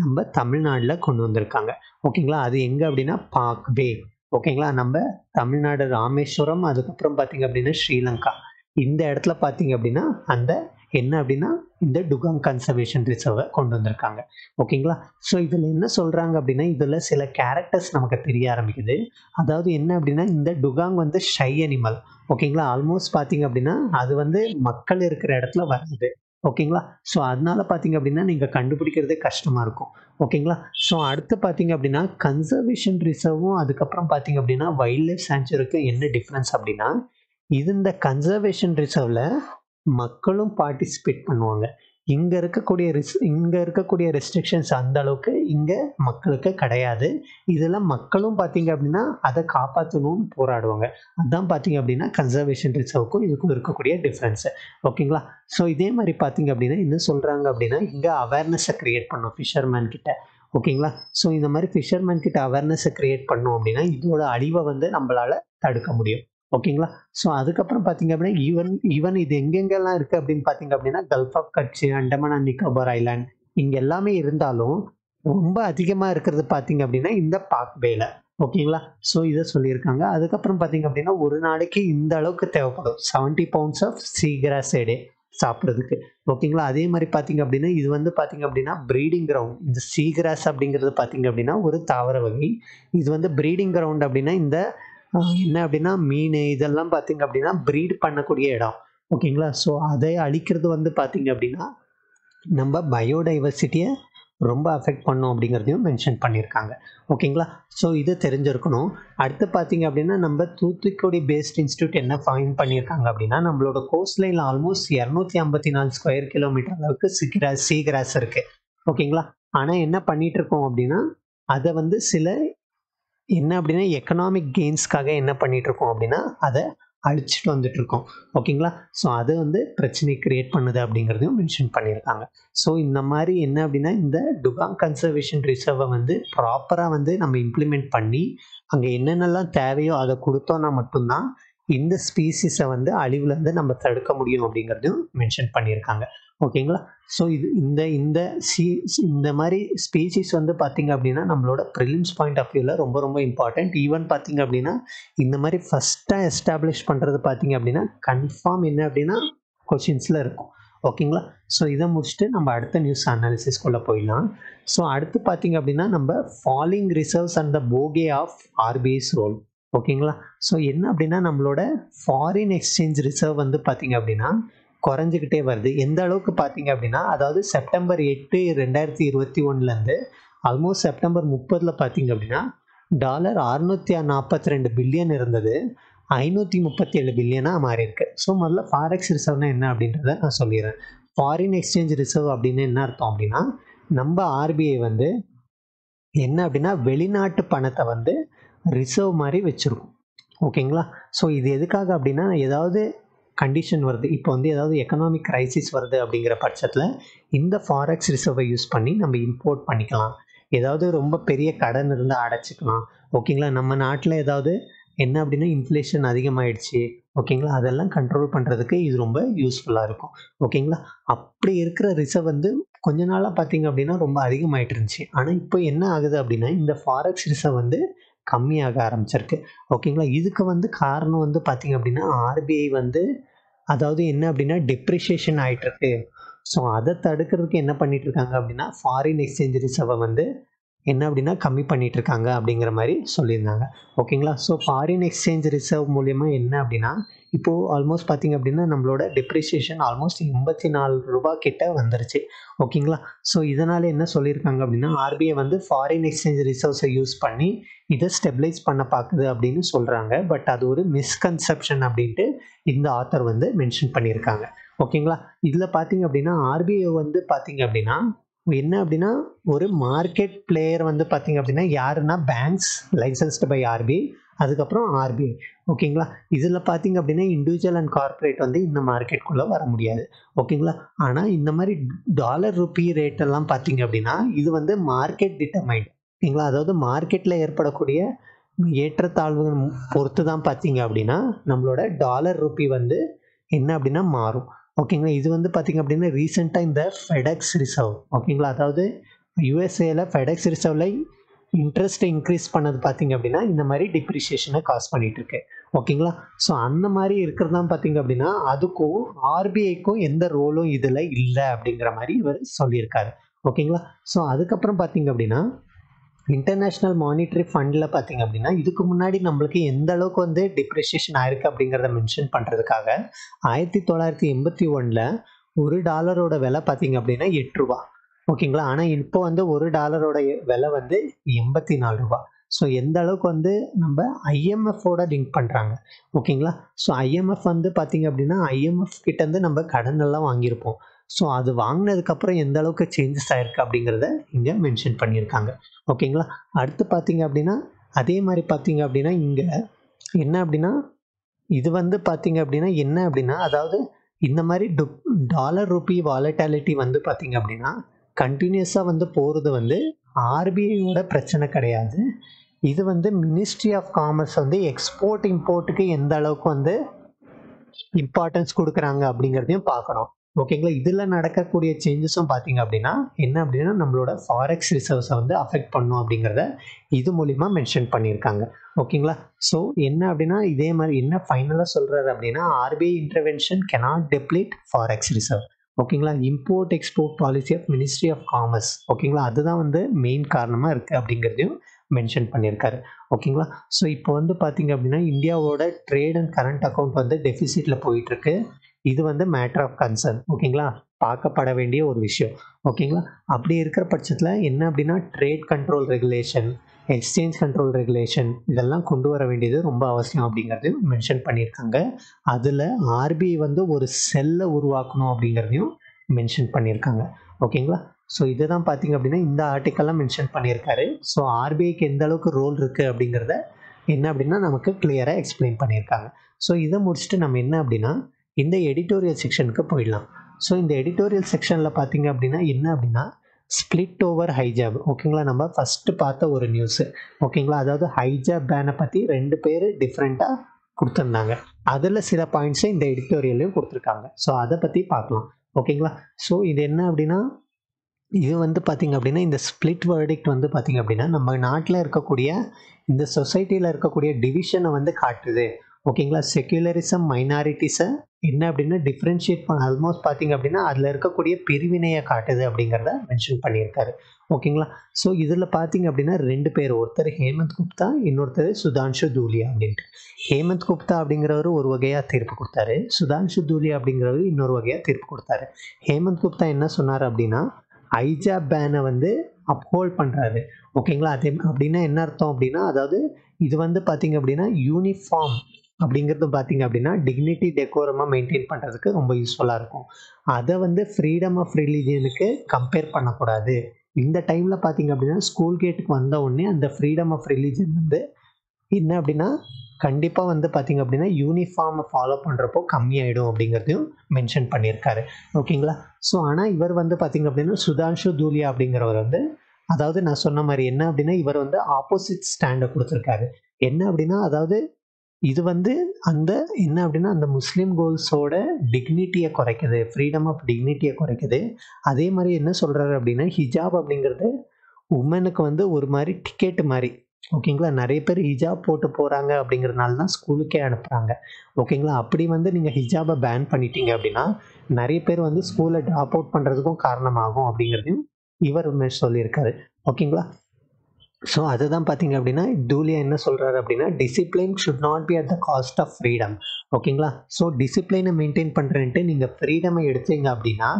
நம்ம தமிழ்நாட்டில் கொண்டு வந்திருக்காங்க. ஓகேங்களா. அது எங்கே அப்படின்னா பார்க்வே. ஓகேங்களா. நம்ம தமிழ்நாடு ராமேஸ்வரம், அதுக்கப்புறம் பார்த்தீங்க அப்படின்னா ஸ்ரீலங்கா, இந்த இடத்துல பார்த்தீங்க அப்படின்னா அந்த என்ன அப்படின்னா இந்த டுகாங் கன்சர்வேஷன் ரிசர்வை கொண்டு வந்திருக்காங்க. ஓகேங்களா. ஸோ இதில் என்ன சொல்கிறாங்க அப்படின்னா இதில் சில கேரக்டர்ஸ் நமக்கு தெரிய ஆரம்பிக்குது. அதாவது என்ன அப்படின்னா இந்த டுகாங் வந்து ஷை அனிமல். ஓகேங்களா. ஆல்மோஸ்ட் பார்த்தீங்க அப்படின்னா அது வந்து மக்கள் இருக்கிற இடத்துல வருது. ஓகேங்களா. ஸோ அதனால பார்த்தீங்க அப்படின்னா நீங்கள் கண்டுபிடிக்கிறதே கஷ்டமாக இருக்கும். ஓகேங்களா. ஸோ அடுத்து பார்த்தீங்க அப்படின்னா கன்சர்வேஷன் ரிசர்வும் அதுக்கப்புறம் பார்த்தீங்க அப்படின்னா வைல்ட் லைஃப் சான்ச்சுரிக்கும் என்ன டிஃப்ரென்ஸ் அப்படின்னா இது இந்த கன்சர்வேஷன் ரிசர்வில் மக்களும் பார்ட்டிசிபேட் பண்ணுவாங்க. இங்கே இருக்கக்கூடிய ரெஸ்ட்ரிக்ஷன்ஸ் அந்த அளவுக்கு இங்கே மக்களுக்கு கிடையாது. இதில் மக்களும் பார்த்தீங்க அப்படின்னா அதை காப்பாற்றணும்னு போராடுவாங்க. அதுதான் பார்த்தீங்க அப்படின்னா கன்சர்வேஷன் ரிசர்வுக்கும் இதுக்கும் இருக்கக்கூடிய டிஃப்ரென்ஸு. ஓகேங்களா. ஸோ இதே மாதிரி பார்த்தீங்க அப்படின்னா என்ன சொல்கிறாங்க அப்படின்னா இங்கே அவேர்னஸை க்ரியேட் பண்ணோம் ஃபிஷர்மேன் கிட்ட. ஓகேங்களா. ஸோ இந்த மாதிரி ஃபிஷர்மேன் கிட்ட அவேர்னஸை க்ரியேட் பண்ணோம் அப்படின்னா இதோட அழிவை வந்து நம்மளால் தடுக்க முடியும். ஓகேங்களா. ஸோ அதுக்கப்புறம் பார்த்தீங்க அப்படின்னா ஈவன் இது எங்கெங்கெல்லாம் இருக்குது அப்படின்னு பார்த்தீங்க அப்படின்னா gulf of Kutch, Andaman and Nicobar island, இங்கே எல்லாமே இருந்தாலும் ரொம்ப அதிகமாக இருக்கிறது பார்த்தீங்க அப்படின்னா இந்த பார்க்வேல. ஓகேங்களா. ஸோ இதை சொல்லியிருக்காங்க. அதுக்கப்புறம் பார்த்தீங்க அப்படின்னா ஒரு நாளைக்கு இந்த அளவுக்கு தேவைப்படும் 70 pounds ஆஃப் சீகிராஸ் எ டே சாப்பிட்றதுக்கு. ஓகேங்களா. அதே மாதிரி பார்த்தீங்க அப்படின்னா இது வந்து பார்த்தீங்க அப்படின்னா ப்ரீடிங் கிரவுண்ட். இந்த சீகிராஸ் அப்படிங்கிறது பார்த்தீங்க அப்படின்னா ஒரு தாவர வகை. இது வந்து ப்ரீடிங் கிரவுண்ட் அப்படின்னா இந்த என்ன அப்படின்னா மீன் இதெல்லாம் பார்த்தீங்க அப்படின்னா ப்ரீட் பண்ணக்கூடிய இடம். ஓகேங்களா. ஸோ அதை அழிக்கிறது வந்து பார்த்தீங்க அப்படின்னா நம்ம பயோடைவர்சிட்டியை ரொம்ப அஃபெக்ட் பண்ணும் அப்படிங்கிறதையும் மென்ஷன் பண்ணியிருக்காங்க. ஓகேங்களா. ஸோ இது தெரிஞ்சிருக்கணும். அடுத்து பார்த்தீங்க அப்படின்னா நம்ம தூத்துக்குடி பேஸ்ட் இன்ஸ்டியூட் என்ன ஃபைண்ட் பண்ணியிருக்காங்க அப்படின்னா நம்மளோட கோஸ்ட்லைனில் ஆல்மோஸ்ட் 254 ஸ்கொயர் கிலோமீட்டர் அளவுக்கு சீகிராஸ் இருக்குது. ஓகேங்களா. ஆனால் என்ன பண்ணிகிட்ருக்கோம் அப்படின்னா அதை வந்து சில என்ன அப்படின்னா எக்கனாமிக் கெயின்ஸ்க்காக என்ன பண்ணிகிட்ருக்கோம் அப்படின்னா அதை அழிச்சிட்டு வந்துட்டுருக்கோம். ஓகேங்களா, ஸோ அது வந்து பிரச்சனை க்ரியேட் பண்ணுது அப்படிங்கிறதையும் மென்ஷன் பண்ணியிருக்காங்க. ஸோ இந்த மாதிரி என்ன அப்படின்னா இந்த டுகாங் கன்சர்வேஷன் ரிசர்வை வந்து ப்ராப்பராக வந்து நம்ம இம்ப்ளிமெண்ட் பண்ணி அங்கே என்னென்னலாம் தேவையோ அதை கொடுத்தோன்னா மட்டும்தான் இந்த ஸ்பீசிஸை வந்து அழிவுலேருந்து நம்ம தடுக்க முடியும் அப்படிங்கிறதையும் மென்ஷன் பண்ணியிருக்காங்க. ஓகேங்களா, ஸோ இது இந்த இந்த இந்த மாதிரி ஸ்பீசிஸ் வந்து பார்த்திங்க அப்படின்னா நம்மளோட ப்ரிலிம்ஸ் பாயிண்ட் ஆஃப் வியூவில் ரொம்ப ரொம்ப இம்பார்ட்டண்ட். ஈவன் பார்த்திங்க அப்படின்னா இந்த மாதிரி ஃபஸ்ட்டாக எஸ்டாப்ளிஷ் பண்ணுறது பார்த்திங்க அப்படின்னா கன்ஃபார்ம் என்ன அப்படின்னா கொஷின்ஸில் இருக்கும். ஓகேங்களா, ஸோ இதை முடிச்சுட்டு நம்ம அடுத்த நியூஸ் அனாலிசிஸ்குள்ளே போயிடலாம். ஸோ அடுத்து பார்த்திங்க அப்படின்னா நம்ம falling reserves and the போகே of RBI's role. ஓகேங்களா, ஸோ என்ன அப்படின்னா நம்மளோட ஃபாரின் எக்ஸ்சேஞ்ச் ரிசர்வ் வந்து பார்த்திங்க அப்படின்னா குறைஞ்சிக்கிட்டே வருது. எந்த அளவுக்கு பார்த்திங்க அப்படின்னா அதாவது செப்டம்பர் 8, 2021 ஆல்மோஸ்ட் செப்டம்பர் 30 பார்த்திங்க அப்படின்னா $642 பில்லியன் இருந்தது 537 பில்லியனாக மாறியிருக்கு. ஸோ முதல்ல ஃபாரெக்ஸ் ரிசர்வ்னா என்ன அப்படின்றத நான் சொல்லிடுறேன். ஃபாரின் எக்ஸ்சேஞ்ச் ரிசர்வ் அப்படின்னு என்ன அர்த்தம் அப்படின்னா நம்ம ஆர்பிஐ வந்து என்ன அப்படின்னா வெளிநாட்டு பணத்தை வந்து ரிசர்வ் மாதிரி வச்சுருக்கும். ஓகேங்களா, ஸோ இது எதுக்காக அப்படின்னா ஏதாவது கண்டிஷன் வருது, இப்போ வந்து ஏதாவது எக்கனாமிக் க்ரைசிஸ் வருது அப்படிங்கிற பட்சத்தில் இந்த ஃபாரெக்ஸ் ரிசர்வை யூஸ் பண்ணி நம்ம இம்போர்ட் பண்ணிக்கலாம், ஏதாவது ரொம்ப பெரிய கடன் இருந்தால் அடைச்சிக்கலாம். ஓகேங்களா, நம்ம நாட்டில் ஏதாவது என்ன அப்படின்னா இன்ஃப்ளேஷன் அதிகமாகிடுச்சு. ஓகேங்களா, அதெல்லாம் கண்ட்ரோல் பண்ணுறதுக்கு இது ரொம்ப யூஸ்ஃபுல்லாக இருக்கும். ஓகேங்களா, அப்படி இருக்கிற ரிசர்வ் வந்து கொஞ்ச நாளாக பார்த்திங்க அப்படின்னா ரொம்ப அதிகமாகிட்டு இருந்துச்சு. ஆனால் இப்போ என்ன ஆகுது அப்படின்னா இந்த ஃபாரெக்ஸ் ரிசர்வ் வந்து கம்மியாக ஆரம்பிச்சிருக்கு. ஓகேங்களா, இதுக்கு வந்து காரணம் வந்து பார்த்திங்க அப்படின்னா ஆர்பிஐ வந்து அதாவது என்ன அப்படின்னா டெப்ரிஷியேஷன் ஆகிட்டுருக்கு. ஸோ அதை தடுக்கிறதுக்கு என்ன பண்ணிகிட்ருக்காங்க அப்படின்னா ஃபாரின் எக்ஸ்சேஞ்ச் ரிசர்வை வந்து என்ன அப்படின்னா கம்மி பண்ணிகிட்ருக்காங்க அப்படிங்கிற மாதிரி சொல்லியிருந்தாங்க. ஓகேங்களா, ஸோ ஃபாரின் எக்ஸ்சேஞ்ச் ரிசர்வ் மூலயமா என்ன அப்படின்னா இப்போது ஆல்மோஸ்ட் பார்த்திங்க அப்படின்னா நம்மளோட டெப்ரிஷியேஷன் ஆல்மோஸ்ட் 84 ரூபா கிட்ட வந்துருச்சு. ஓகேங்களா, ஸோ இதனால் என்ன சொல்லியிருக்காங்க அப்படின்னா ஆர்பிஐ வந்து ஃபாரின் எக்ஸ்சேஞ்ச் ரிசர்வ்ஸை யூஸ் பண்ணி இதை ஸ்டெபிலைஸ் பண்ண பார்க்குது அப்படின்னு சொல்கிறாங்க. பட் அது ஒரு மிஸ்கன்செப்ஷன் அப்படின்ட்டு இந்த ஆத்தர் வந்து மென்ஷன் பண்ணியிருக்காங்க. ஓகேங்களா, இதில் பார்த்திங்க அப்படின்னா ஆர்பிஐ வந்து பார்த்திங்க அப்படின்னா என்ன அப்படின்னா ஒரு மார்க்கெட் பிளேயர் வந்து பார்த்திங்க அப்படின்னா யாருன்னா பேங்க்ஸ் லைசன்ஸ்டு பை ஆர்பிஐ, அதுக்கப்புறம் ஆர்பிஐ. ஓகேங்களா, இதில் பார்த்திங்க அப்படின்னா இண்டிவிஜுவல் அண்ட் கார்பரேட் வந்து இந்த மார்க்கெட்டுக்குள்ளே வர முடியாது. ஓகேங்களா, ஆனால் இந்த மாதிரி டாலர் ரூபி ரேட்டெல்லாம் பார்த்திங்க அப்படின்னா இது வந்து மார்க்கெட் டிட்டர்மைண்ட். ஓகேங்களா, அதாவது மார்க்கெட்டில் ஏற்படக்கூடிய ஏற்றத்தாழ்வு பொறுத்து தான் பார்த்திங்க அப்படின்னா நம்மளோட டாலர் ரூபி வந்து என்ன அப்படின்னா மாறும். ஓகேங்களா, இது வந்து பார்த்திங்க அப்படின்னா ரீசெண்டாக இந்த ஃபெடெக்ஸ் ரிசர்வ், ஓகேங்களா, அதாவது யுஎஸ்ஏல ஃபெடெக்ஸ் ரிசர்வில் இன்ட்ரெஸ்ட்டை இன்க்ரீஸ் பண்ணது பார்த்திங்க அப்படின்னா இந்த மாதிரி டிப்ரிஷியேஷனை காஸ் பண்ணிகிட்ருக்கு. ஓகேங்களா, ஸோ அந்த மாதிரி இருக்கிறது தான் பார்த்திங்க அப்படின்னா அதுக்கும் ஆர்பிஐக்கும் எந்த ரோலும் இதில் இல்லை அப்படிங்கிற மாதிரி இவர் சொல்லியிருக்காரு. ஓகேங்களா, ஸோ அதுக்கப்புறம் பார்த்திங்க அப்படின்னா இன்டர்நேஷ்னல் மானிட்டரி ஃபண்டில் பார்த்திங்க அப்படின்னா இதுக்கு முன்னாடி நம்மளுக்கு எந்த அளவுக்கு வந்து டிப்ரிஷியேஷன் ஆயிருக்கு அப்படிங்கிறத மென்ஷன் பண்ணுறதுக்காக 1981 ஒரு டாலரோட விலை பார்த்திங்க அப்படின்னா 8 ரூபா. ஓகேங்களா, ஆனால் இப்போ வந்து ஒரு டாலரோட விலை வந்து 84 ரூபா. ஸோ எந்த அளவுக்கு வந்து நம்ம ஐஎம்எஃபோட லிங்க் பண்ணுறாங்க. ஓகேங்களா, ஸோ ஐஎம்எஃப் வந்து பார்த்திங்க அப்படின்னா ஐஎம்எஃப் கிட்டேருந்து நம்ம கடன் எல்லாம் வாங்கியிருப்போம். ஸோ அது வாங்கினதுக்கப்புறம் எந்த அளவுக்கு சேஞ்சஸ் ஆகிருக்கு அப்படிங்கிறத இங்கே மென்ஷன் பண்ணியிருக்காங்க. ஓகேங்களா, அடுத்து பார்த்திங்க அப்படின்னா அதே மாதிரி பார்த்திங்க அப்படின்னா இங்கே என்ன அப்படின்னா இது வந்து பார்த்திங்க அப்படின்னா என்ன அப்படின்னா அதாவது இந்த மாதிரி டாலர் ரூபி வாலட்டாலிட்டி வந்து பார்த்திங்க அப்படின்னா கண்டினியூஸாக வந்து போகிறது வந்து ஆர்பிஐயோட பிரச்சனை கிடையாது. இது வந்து மினிஸ்ட்ரி ஆஃப் காமர்ஸ் வந்து எக்ஸ்போர்ட் இம்போர்ட்டுக்கு எந்த அளவுக்கு வந்து இம்பார்ட்டன்ஸ் கொடுக்குறாங்க அப்படிங்கிறதையும் பார்க்கணும். ஓகேங்களா, இதில் நடக்கக்கூடிய சேஞ்சஸும் பார்த்திங்க அப்படின்னா என்ன அப்படின்னா நம்மளோட ஃபாரெக்ஸ் ரிசர்வ்ஸை வந்து அஃபெக்ட் பண்ணும் அப்படிங்கிறத இது மூலிமா மென்ஷன் பண்ணியிருக்காங்க. ஓகேங்களா, ஸோ என்ன அப்படின்னா இதே மாதிரி என்ன ஃபைனலாக சொல்கிறாரு அப்படின்னா RBI intervention cannot deplete forex reserve. ஓகேங்களா, import export policy of ministry of commerce. ஓகேங்களா, அதுதான் வந்து மெயின் காரணமாக இருக்குது அப்படிங்கிறதையும் மென்ஷன் பண்ணியிருக்காரு. ஓகேங்களா, ஸோ இப்போ வந்து பார்த்திங்க அப்படின்னா இந்தியாவோட ட்ரேட் அண்ட் கரண்ட் அக்கௌண்ட் வந்து டெஃபிசிட்டில் போயிட்டுருக்கு. இது வந்து மேட்டர் ஆஃப் கன்சர்ன். ஓகேங்களா, பார்க்கப்பட வேண்டிய ஒரு விஷயம். ஓகேங்களா, அப்படி இருக்கிற பட்சத்தில் என்ன அப்படின்னா trade control regulation, exchange control regulation இதெல்லாம் கொண்டு வர வேண்டியது ரொம்ப அவசியம் அப்படிங்கிறதையும் மென்ஷன் பண்ணியிருக்காங்க. அதில் ஆர்பிஐ வந்து ஒரு செல்லை உருவாக்கணும் அப்படிங்கிறதையும் மென்ஷன் பண்ணியிருக்காங்க. ஓகேங்களா. ஸோ இதை தான் பார்த்தீங்க அப்படின்னா இந்த ஆர்டிக்கல்லாம் மென்ஷன் பண்ணியிருக்காரு. ஸோ ஆர்பிஐக்கு எந்த அளவுக்கு ரோல் இருக்குது அப்படிங்கிறத என்ன அப்படின்னா நமக்கு கிளியராக எக்ஸ்பிளைன் பண்ணியிருக்காங்க. ஸோ இதை முடிச்சுட்டு நம்ம என்ன அப்படின்னா இந்த எடிட்டோரியல் செக்ஷனுக்கு போயிடலாம். ஸோ இந்த எடிட்டோரியல் செக்ஷனில் பார்த்தீங்க அப்படின்னா என்ன அப்படின்னா ஸ்பிளிட் ஓவர் ஹைஜாப், ஓகேங்களா. நம்ம ஃபஸ்ட்டு பார்த்த ஒரு நியூஸு, ஓகேங்களா. அதாவது ஹைஜாப் பேனை பற்றி ரெண்டு பேர் டிஃப்ரெண்ட்டாக கொடுத்துருந்தாங்க, அதில் சில பாயிண்ட்ஸை இந்த எடிட்டோரியலையும் கொடுத்துருக்காங்க. ஸோ அதை பற்றி பார்க்கலாம், ஓகேங்களா. ஸோ இது என்ன அப்படின்னா இது வந்து பார்த்திங்க அப்படின்னா இந்த ஸ்பிளிட் வேர்டிக்ட் வந்து பார்த்திங்க அப்படின்னா நம்ம நாட்டில் இருக்கக்கூடிய இந்த சொசைட்டியில் இருக்கக்கூடிய டிவிஷனை வந்து காட்டுது, ஓகேங்களா. செக்யூலரிசம் மைனாரிட்டிஸை என்ன அப்படின்னா டிஃப்ரென்ஷியேட் பண்ண ஆல்மோஸ்ட் பார்த்திங்க அப்படின்னா அதில் இருக்கக்கூடிய பிரிவினையை காட்டுது அப்படிங்கிறத மென்ஷன் பண்ணியிருக்காரு, ஓகேங்களா. ஸோ இதில் பார்த்திங்க அப்படின்னா ரெண்டு பேர், ஒருத்தர் ஹேமந்த் குப்தா, இன்னொருத்தர் சுதான்ஷு தூலியா அப்படின்ட்டு. ஹேமந்த் குப்தா அப்படிங்கிறவர் ஒரு வகையாக தீர்ப்பு கொடுத்தாரு, சுதான்ஷு தூலியா அப்படிங்கிறவர் இன்னொரு வகையாக தீர்ப்பு கொடுத்தாரு. ஹேமந்த் குப்தா என்ன சொன்னார் அப்படின்னா ஹைஜாப் பேனை வந்து அப்ஹோல்ட் பண்ணுறாரு, ஓகேங்களா. அதே அப்படின்னா என்ன அர்த்தம் அப்படின்னா அதாவது இது வந்து பார்த்திங்க அப்படின்னா யூனிஃபார்ம் அப்படிங்கிறது பார்த்திங்க அப்படின்னா டிக்னிட்டி டெக்கோரமாக மெயின்டைன் பண்ணுறதுக்கு ரொம்ப யூஸ்ஃபுல்லாக இருக்கும். அதை வந்து ஃப்ரீடம் ஆஃப் ரிலீஜியனுக்கு கம்பேர் பண்ணக்கூடாது. இந்த டைமில் பார்த்திங்க அப்படின்னா ஸ்கூல் கேட்டுக்கு வந்த உடனே அந்த ஃப்ரீடம் ஆஃப் ரிலீஜியன் வந்து என்ன அப்படின்னா கண்டிப்பாக வந்து பார்த்திங்க அப்படின்னா யூனிஃபார்மை ஃபாலோ பண்ணுறப்போ கம்மியாயிடும் அப்படிங்கிறதையும் மென்ஷன் பண்ணியிருக்காரு, ஓகேங்களா. ஸோ ஆனால் இவர் வந்து பார்த்திங்க அப்படின்னா சுதான்ஷு தூலியா அப்படிங்கிறவர் வந்து அதாவது நான் சொன்ன மாதிரி என்ன அப்படின்னா இவர் வந்து ஆப்போசிட் ஸ்டாண்டை கொடுத்துருக்காரு. என்ன அப்படின்னா அதாவது இது வந்து அந்த என்ன அப்படின்னா அந்த முஸ்லீம் கோல்ஸோட டிக்னிட்டியை குறைக்குது, ஃப்ரீடம் ஆஃப் டிக்னிட்டியை குறைக்குது. அதே மாதிரி என்ன சொல்கிறாரு அப்படின்னா ஹிஜாப் அப்படிங்கிறது உமனுக்கு வந்து ஒரு மாதிரி டிக்கெட்டு மாதிரி, ஓகேங்களா. நிறைய பேர் ஹிஜாப் போட்டு போகிறாங்க அப்படிங்கிறதுனால தான் ஸ்கூலுக்கே அனுப்புகிறாங்க, ஓகேங்களா. அப்படி வந்து நீங்கள் ஹிஜாபை பேன் பண்ணிட்டீங்க அப்படின்னா நிறைய பேர் வந்து ஸ்கூலை ட்ராப் அவுட் பண்ணுறதுக்கும் காரணமாகும் அப்படிங்கிறதையும் இவர் சொல்லியிருக்காரு, ஓகேங்களா. ஸோ அதை தான் பார்த்தீங்க அப்படின்னா தூலியா என்ன சொல்கிறாரு அப்படின்னா discipline should not be at the cost of freedom, ஓகேங்களா. ஸோ டிசிப்ளினை மெயின்டைன் பண்ணுறேன்ட்டு நீங்கள் ஃப்ரீடமை எடுத்தீங்க அப்படின்னா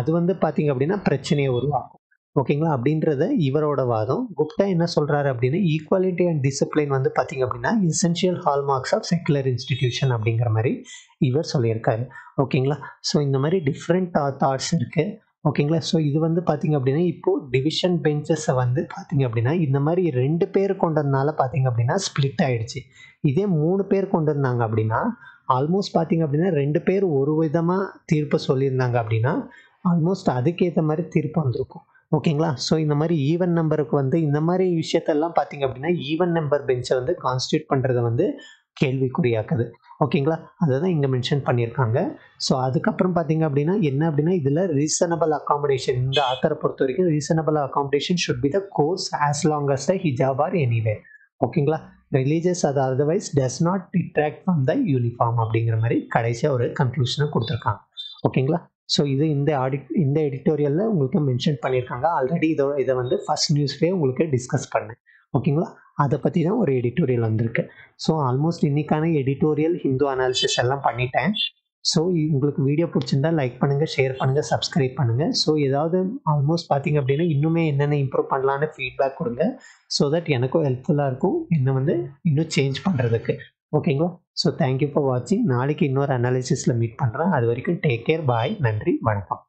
அது வந்து பார்த்தீங்க அப்படின்னா பிரச்சனையை உருவாக்கும், ஓகேங்களா. அப்படின்றத இவரோட வாதம். குப்தா என்ன சொல்கிறாரு அப்படின்னா ஈக்குவாலிட்டி அண்ட் டிசிப்ளின் வந்து பார்த்திங்க அப்படின்னா essential hallmarks of secular institution அப்படிங்கிற மாதிரி இவர் சொல்லியிருக்காரு, ஓகேங்களா. ஸோ இந்த மாதிரி டிஃப்ரெண்ட் தாட்ஸ் இருக்குது, ஓகேங்களா. ஸோ இது வந்து பார்த்திங்க அப்படின்னா இப்போது டிவிஷன் பெஞ்சஸை வந்து பார்த்திங்க அப்படின்னா இந்த மாதிரி ரெண்டு பேர் கொண்டதுனால பார்த்திங்க அப்படின்னா ஸ்பிளிட் ஆகிடுச்சு. இதே மூணு பேர் கொண்டு வந்தாங்க அப்படின்னா ஆல்மோஸ்ட் பார்த்திங்க அப்படின்னா ரெண்டு பேர் ஒரு விதமாக தீர்ப்பு சொல்லியிருந்தாங்க அப்படின்னா ஆல்மோஸ்ட் அதுக்கேற்ற மாதிரி தீர்ப்பு வந்திருக்கும், ஓகேங்களா. ஸோ இந்த மாதிரி ஈவன் நம்பருக்கு வந்து இந்த மாதிரி விஷயத்தெல்லாம் பார்த்திங்க அப்படின்னா ஈவன் நம்பர் பெஞ்சை வந்து கான்ஸ்டியூட் பண்ணுறத வந்து கேள்விக்குறியாக்குது, ஓகேங்களா. அதை தான் இங்கே மென்ஷன் பண்ணியிருக்காங்க. ஸோ அதுக்கப்புறம் பார்த்திங்க அப்படின்னா என்ன அப்படின்னா இதில் ரீசனபிள் அக்காமடேஷன் இந்த ஆத்தரை பொறுத்த வரைக்கும் reasonable accommodation should be the course as long as the hijab are anyway, ஓகேங்களா. ரிலீஜியஸ் அது otherwise does not detract from the uniform அப்படிங்கிற மாதிரி கடைசியாக ஒரு கன்க்ளூஷனை கொடுத்துருக்காங்க, ஓகேங்களா. ஸோ இது இந்த எடிட்டோரியலில் உங்களுக்கு மென்ஷன் பண்ணியிருக்காங்க. ஆல்ரெடி இதை வந்து ஃபஸ்ட் நியூஸ்லேயே உங்களுக்கு டிஸ்கஸ் பண்ணேன், ஓகேங்களா. அதை பற்றி தான் ஒரு எடிட்டோரியல் வந்திருக்கு. ஸோ ஆல்மோஸ்ட் இன்றைக்கான எடிட்டோரியல் ஹிந்து அனாலிசிஸ் எல்லாம் பண்ணிட்டேன். ஸோ உங்களுக்கு வீடியோ பிடிச்சிருந்தா லைக் பண்ணுங்கள், ஷேர் பண்ணுங்கள், சப்ஸ்கிரைப் பண்ணுங்கள். ஸோ ஏதாவது ஆல்மோஸ்ட் பார்த்திங்க அப்படின்னா இன்னுமே என்னென்ன இம்ப்ரூவ் பண்ணலான்னு ஃபீட்பேக் கொடுங்க, ஸோ தட் எனக்கும் ஹெல்ப்ஃபுல்லாக இருக்கும் என்னை வந்து இன்னும் சேஞ்ச் பண்ணுறதுக்கு, ஓகேங்களா. ஸோ தேங்க்யூ ஃபார் வாட்சிங். நாளைக்கு இன்னொரு அனாலிசிஸில் மீட் பண்ணுறேன். அது வரைக்கும் டேக் கேர், பாய், நன்றி, வணக்கம்.